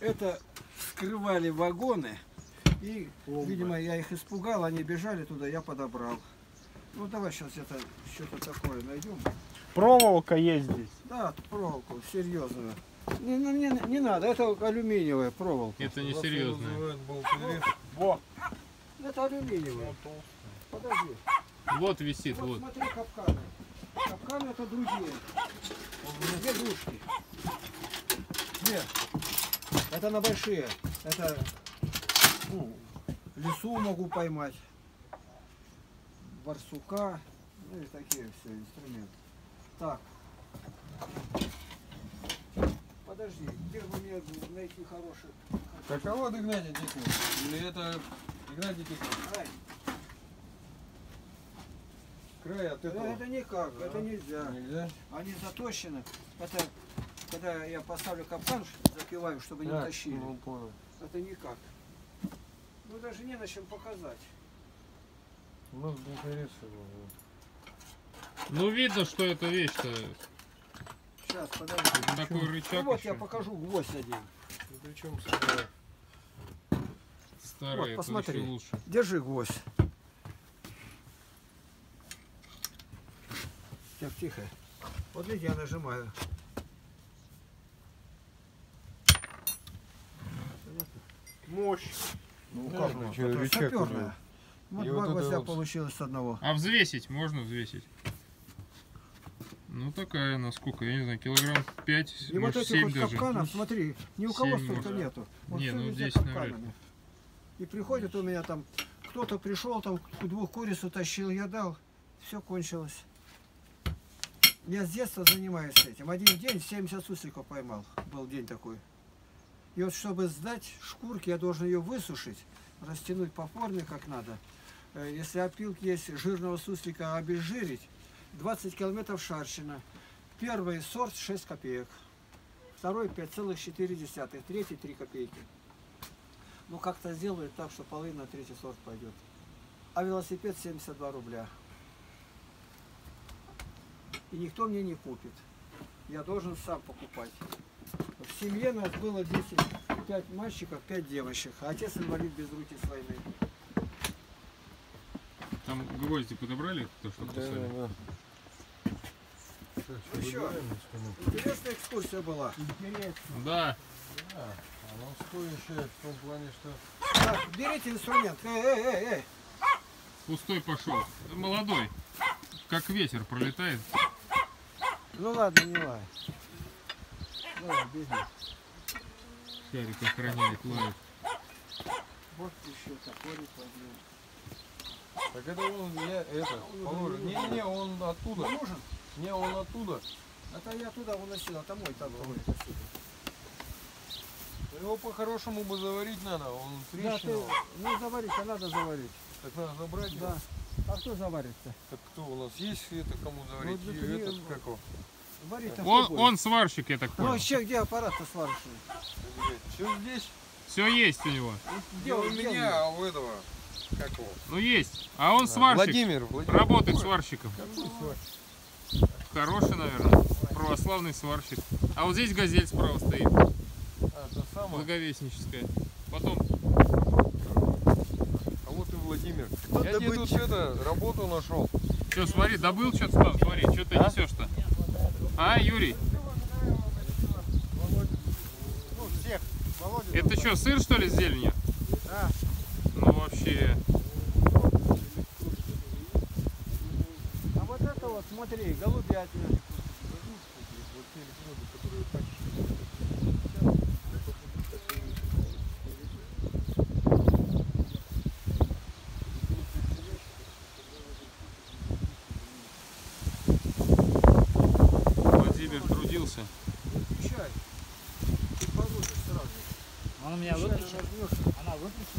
Это вскрывали вагоны. И, видимо, я их испугал. Они бежали туда, я подобрал. Ну, давай сейчас это что-то такое найдем. Проволока есть здесь? Да, проволоку, серьезную. Не надо, это алюминиевая проволока. Это не серьезная. Вот. Это алюминиевая. Подожди. Вот висит, вот. Смотри, капканы. Капканы это другие. Две дужки. Две. Это на большие. Это лису могу поймать. Барсука. Ну и такие все инструменты. Так. Подожди, где бы мне найти хороших? Каково от Игнатия Тихоновича? Или это Игнатий Тихонович? Край. Край от этого? Да, это никак, да. Это нельзя. Нельзя? Они заточены. Это когда я поставлю капкан, закиваю, чтобы не тащили. Ну, понял. Это никак. Ну даже не на чем показать. У нас интересно было. Ну видно, что это вещь-то. Сейчас, подожди. Такой рычаг. Ну, вот еще. Я покажу гвоздь один. Ну, причем старый, вот, посмотри. Лучше. Держи гвоздь. Так, тихо. Вот видите, я нажимаю. Мощь. Ну да, как, ну, саперная. Вот два вот гвоздя вот... получилось с одного. А взвесить? Можно взвесить? Ну такая, насколько, я не знаю, килограмм 5, и может, вот 7 вот даже. Капканов, смотри, ни у кого столько может... нету. Вот не, ну здесь капканами. И приходит у меня там, кто-то пришел, там двух куриц утащил, я дал, все кончилось. Я с детства занимаюсь этим. Один день 70 сусликов поймал, был день такой. И вот чтобы сдать шкурки, я должен ее высушить, растянуть по форме как надо. Если опилки есть, жирного суслика обезжирить. 20 километров шарщина. Первый сорт 6 копеек. Второй 5,4. Третий 3 копейки. Ну как-то сделают так, что половина третий сорт пойдет. А велосипед 72 рубля. И никто мне не купит. Я должен сам покупать. В семье нас было 10, 5 мальчиков, 5 девочек. А отец инвалид без руки с войны. Там гвозди подобрали, то что кусали? Да, да. Так, ну что, интересная экскурсия была. Интересно. Да. Да. А нам стоящая в том плане, что... Так, берите инструмент. Эй. Пустой пошел. Молодой. Как ветер пролетает. Ну ладно, не лай. Ладно, беги. Шарик охраняет, лает. Вот еще такой подъем. Так это он, я это, положил. Не, он оттуда. Нужен? Не, он оттуда. Это я туда выносил, а там мой. Его по-хорошему бы заварить надо, он трещинал. Да, ну заварить, а надо заварить. Так надо забрать? Да. А кто заварит-то? Так кто у нас есть, это кому заварить? Ну, и этот как его? Он сварщик, я так понял. Ну вообще, где аппарат-то сварщик? Все здесь? Все есть у него. Где у меня, а у этого? Какого? Ну есть. А он да. Сварщик. Владимир. Работает сварщиком. Хороший, наверное. Православный сварщик. А вот здесь газель справа стоит. А, та самая? Благовестническая. Потом. А вот и Владимир. Кто я тебе тут что-то работу нашел. Что, смотри, добыл что-то, Слав, смотри, что ты несешь-то? А, Юрий? Ну, всех. Это что, сыр, что ли, с зеленью? Да. Ну вообще. А вот это вот, смотри, голубятина. Владимир трудился. Выключай. Ты получишь сразу. Он у меня выключил. Она выключила.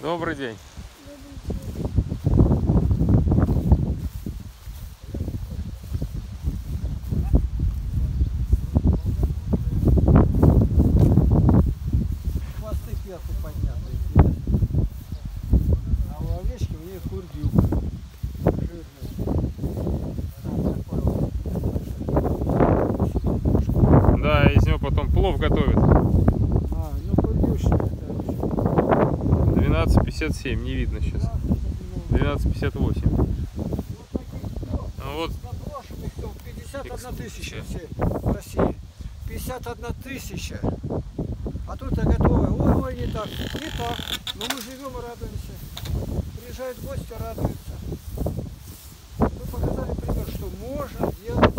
Добрый день. Хвосты кверху подняты. А у овечки у нее курдюк. Жирный. Да, из него потом плов готовят. 12.57, не видно сейчас. 12.58. Вот. Запрошенных там 51 тысяча в России. 51 тысяча. А тут я готовая. Ой, не так. Не так. Но мы живем и радуемся. Приезжают гости, радуются. Мы показали пример, что можно делать.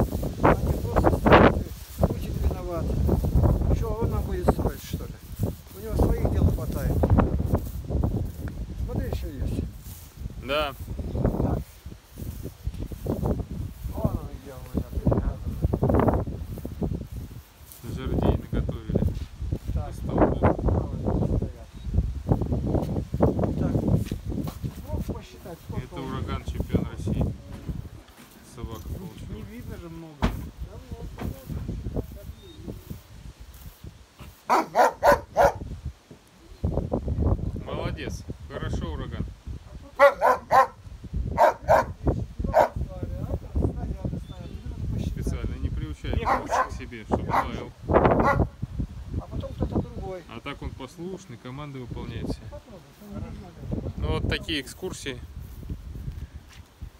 Да. Слушный, команды выполняется. Ну вот такие экскурсии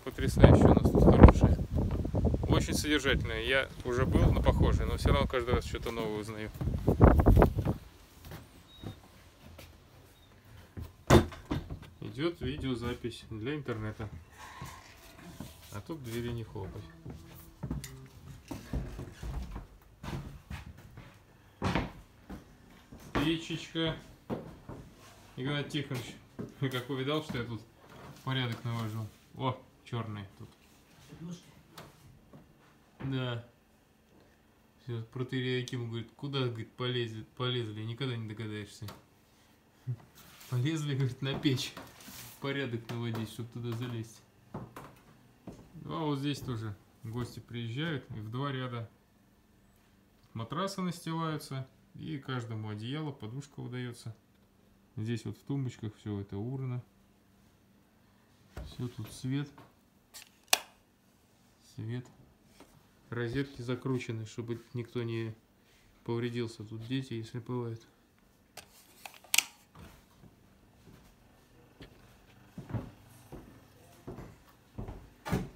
потрясающие у нас тут хорошие. Очень содержательные. Я уже был на похожие, но все равно каждый раз что-то новое узнаю. Идет видеозапись для интернета. А тут двери не хлопать. Печечка. Игнатий Тихонович, как увидал, что я тут порядок навожу. О, черные тут. Да. Все, протееряким говорит, куда, говорит, полезли, никогда не догадаешься. Полезли, говорит, на печь. Порядок наводить, чтобы туда залезть. А вот здесь тоже гости приезжают, и в два ряда матрасы настилаются. И каждому одеяло, подушка выдается. Здесь вот в тумбочках все это урна. Все тут свет. Свет. Розетки закручены, чтобы никто не повредился. Тут дети, если бывает.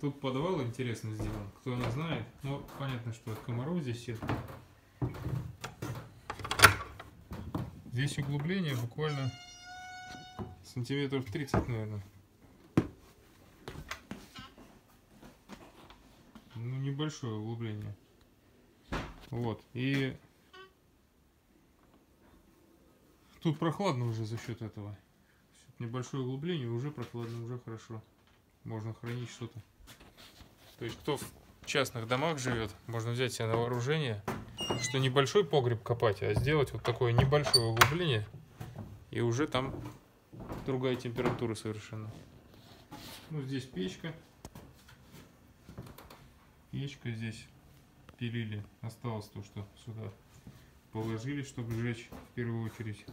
Тут подвал интересно сделан. Кто не знает, но понятно, что от комаров здесь сетка. Здесь углубление буквально сантиметров 30, наверное. Ну, небольшое углубление. Вот. И тут прохладно уже за счет этого. Небольшое углубление, уже прохладно, уже хорошо. Можно хранить что-то. То есть, кто в частных домах живет, можно взять себе на вооружение, что небольшой погреб копать, а сделать вот такое небольшое углубление, и уже там другая температура совершенно. Ну, здесь печка. Печка здесь пилили. Осталось то, что сюда положили, чтобы сжечь в первую очередь.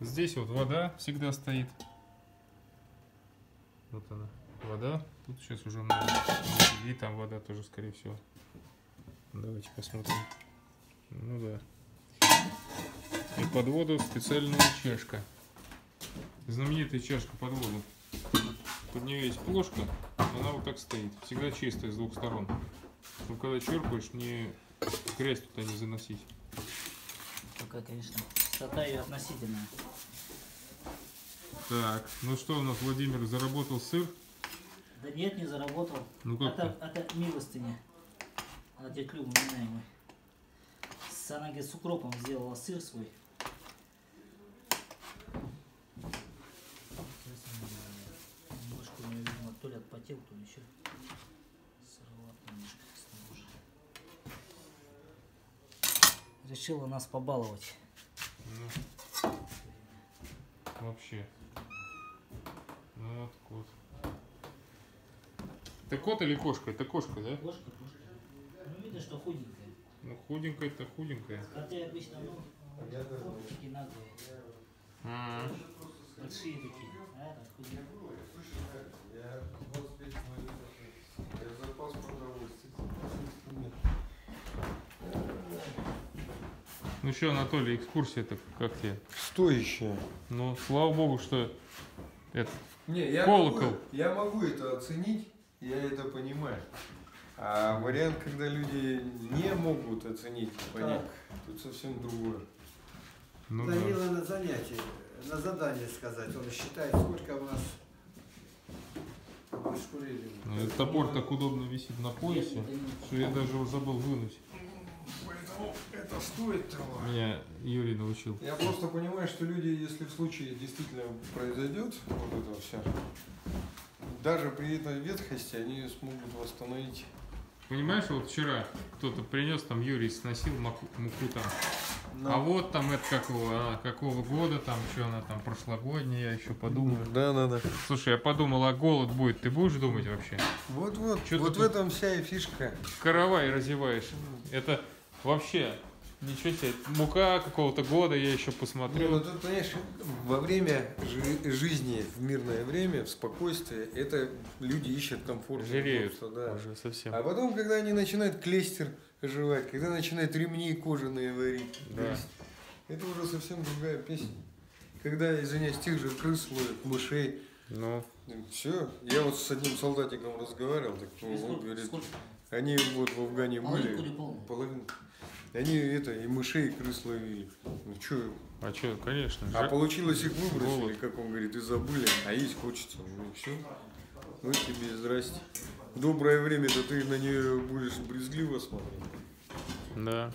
Здесь вот вода всегда стоит. Вот она, вода. Тут сейчас уже много. И там вода тоже, скорее всего. Давайте посмотрим. Ну да. И под воду специальная чашка. Знаменитая чашка под воду. Под нее есть плошка, она вот так стоит. Всегда чистая с двух сторон. Но когда черпаешь, не грязь туда не заносить. Такая, конечно, чистота ее относительная. Так, ну что у нас, Владимир, заработал сыр? Да нет, не заработал. Ну как? Это милостыня. Дядь Люба, меняемый. Она, говорит, с укропом сделала сыр свой. Немножко у меня, видимо, то ли отпотел, то ли еще. Сорвала немножко снаружи. Решила нас побаловать. Ну, вообще. Ну, вот кот. Это кот или кошка? Это кошка, да? Кошка, кошка. Что худенькая. Ну худенькая-то худенькая. Хотя обычно, ну, такие наглые. Большие такие. А это худенькая. Я запас продовольствия. Ну что, Анатолий, экскурсия-то как тебе? Стоящая. Ну, слава богу, что это колокол. Я могу это оценить, я это понимаю. А вариант, когда люди не могут оценить, понять, тут совсем другое. Ну, Данила на занятие, на задание сказать, он считает, сколько у нас пошкурили. Этот топор так удобно висит на поясе, что я даже его забыл вынуть. Поэтому это А стоит того. Меня Юрий научил. Я просто понимаю, что люди, если в случае действительно произойдет вот это все, даже при этой ветхости они смогут восстановить. Понимаешь, вот вчера кто-то принес, там Юрий сносил муку там. Да. А вот там это какого года, там что она там прошлогодняя, я еще подумал. Да. Слушай, я подумал, а голод будет, ты будешь думать вообще? Вот. Вот в этом вся и фишка. Каравай разеваешь. Это вообще, ничего себе, мука какого-то года, я еще посмотрел. Ну, тут, понимаешь, во время жизни, в мирное время, в спокойствии, это люди ищут комфорт. Жиреют уже совсем. А потом, когда они начинают клейстер жевать, когда начинают ремни кожаные варить, да. Это уже совсем другая песня. Когда, извиняюсь, тех же крыс ловят, мышей. Ну. Все. Я вот с одним солдатиком разговаривал, так он говорит, они вот в Афгане были, половину. Они это, и мышей, и крыс ловили. Ну что? А что, конечно. А получилось их выбросили, голод. Как он говорит, и забыли, а есть хочется. Ну все. Ну тебе здрасте. Доброе время-то ты на нее будешь брезгливо смотреть. Да.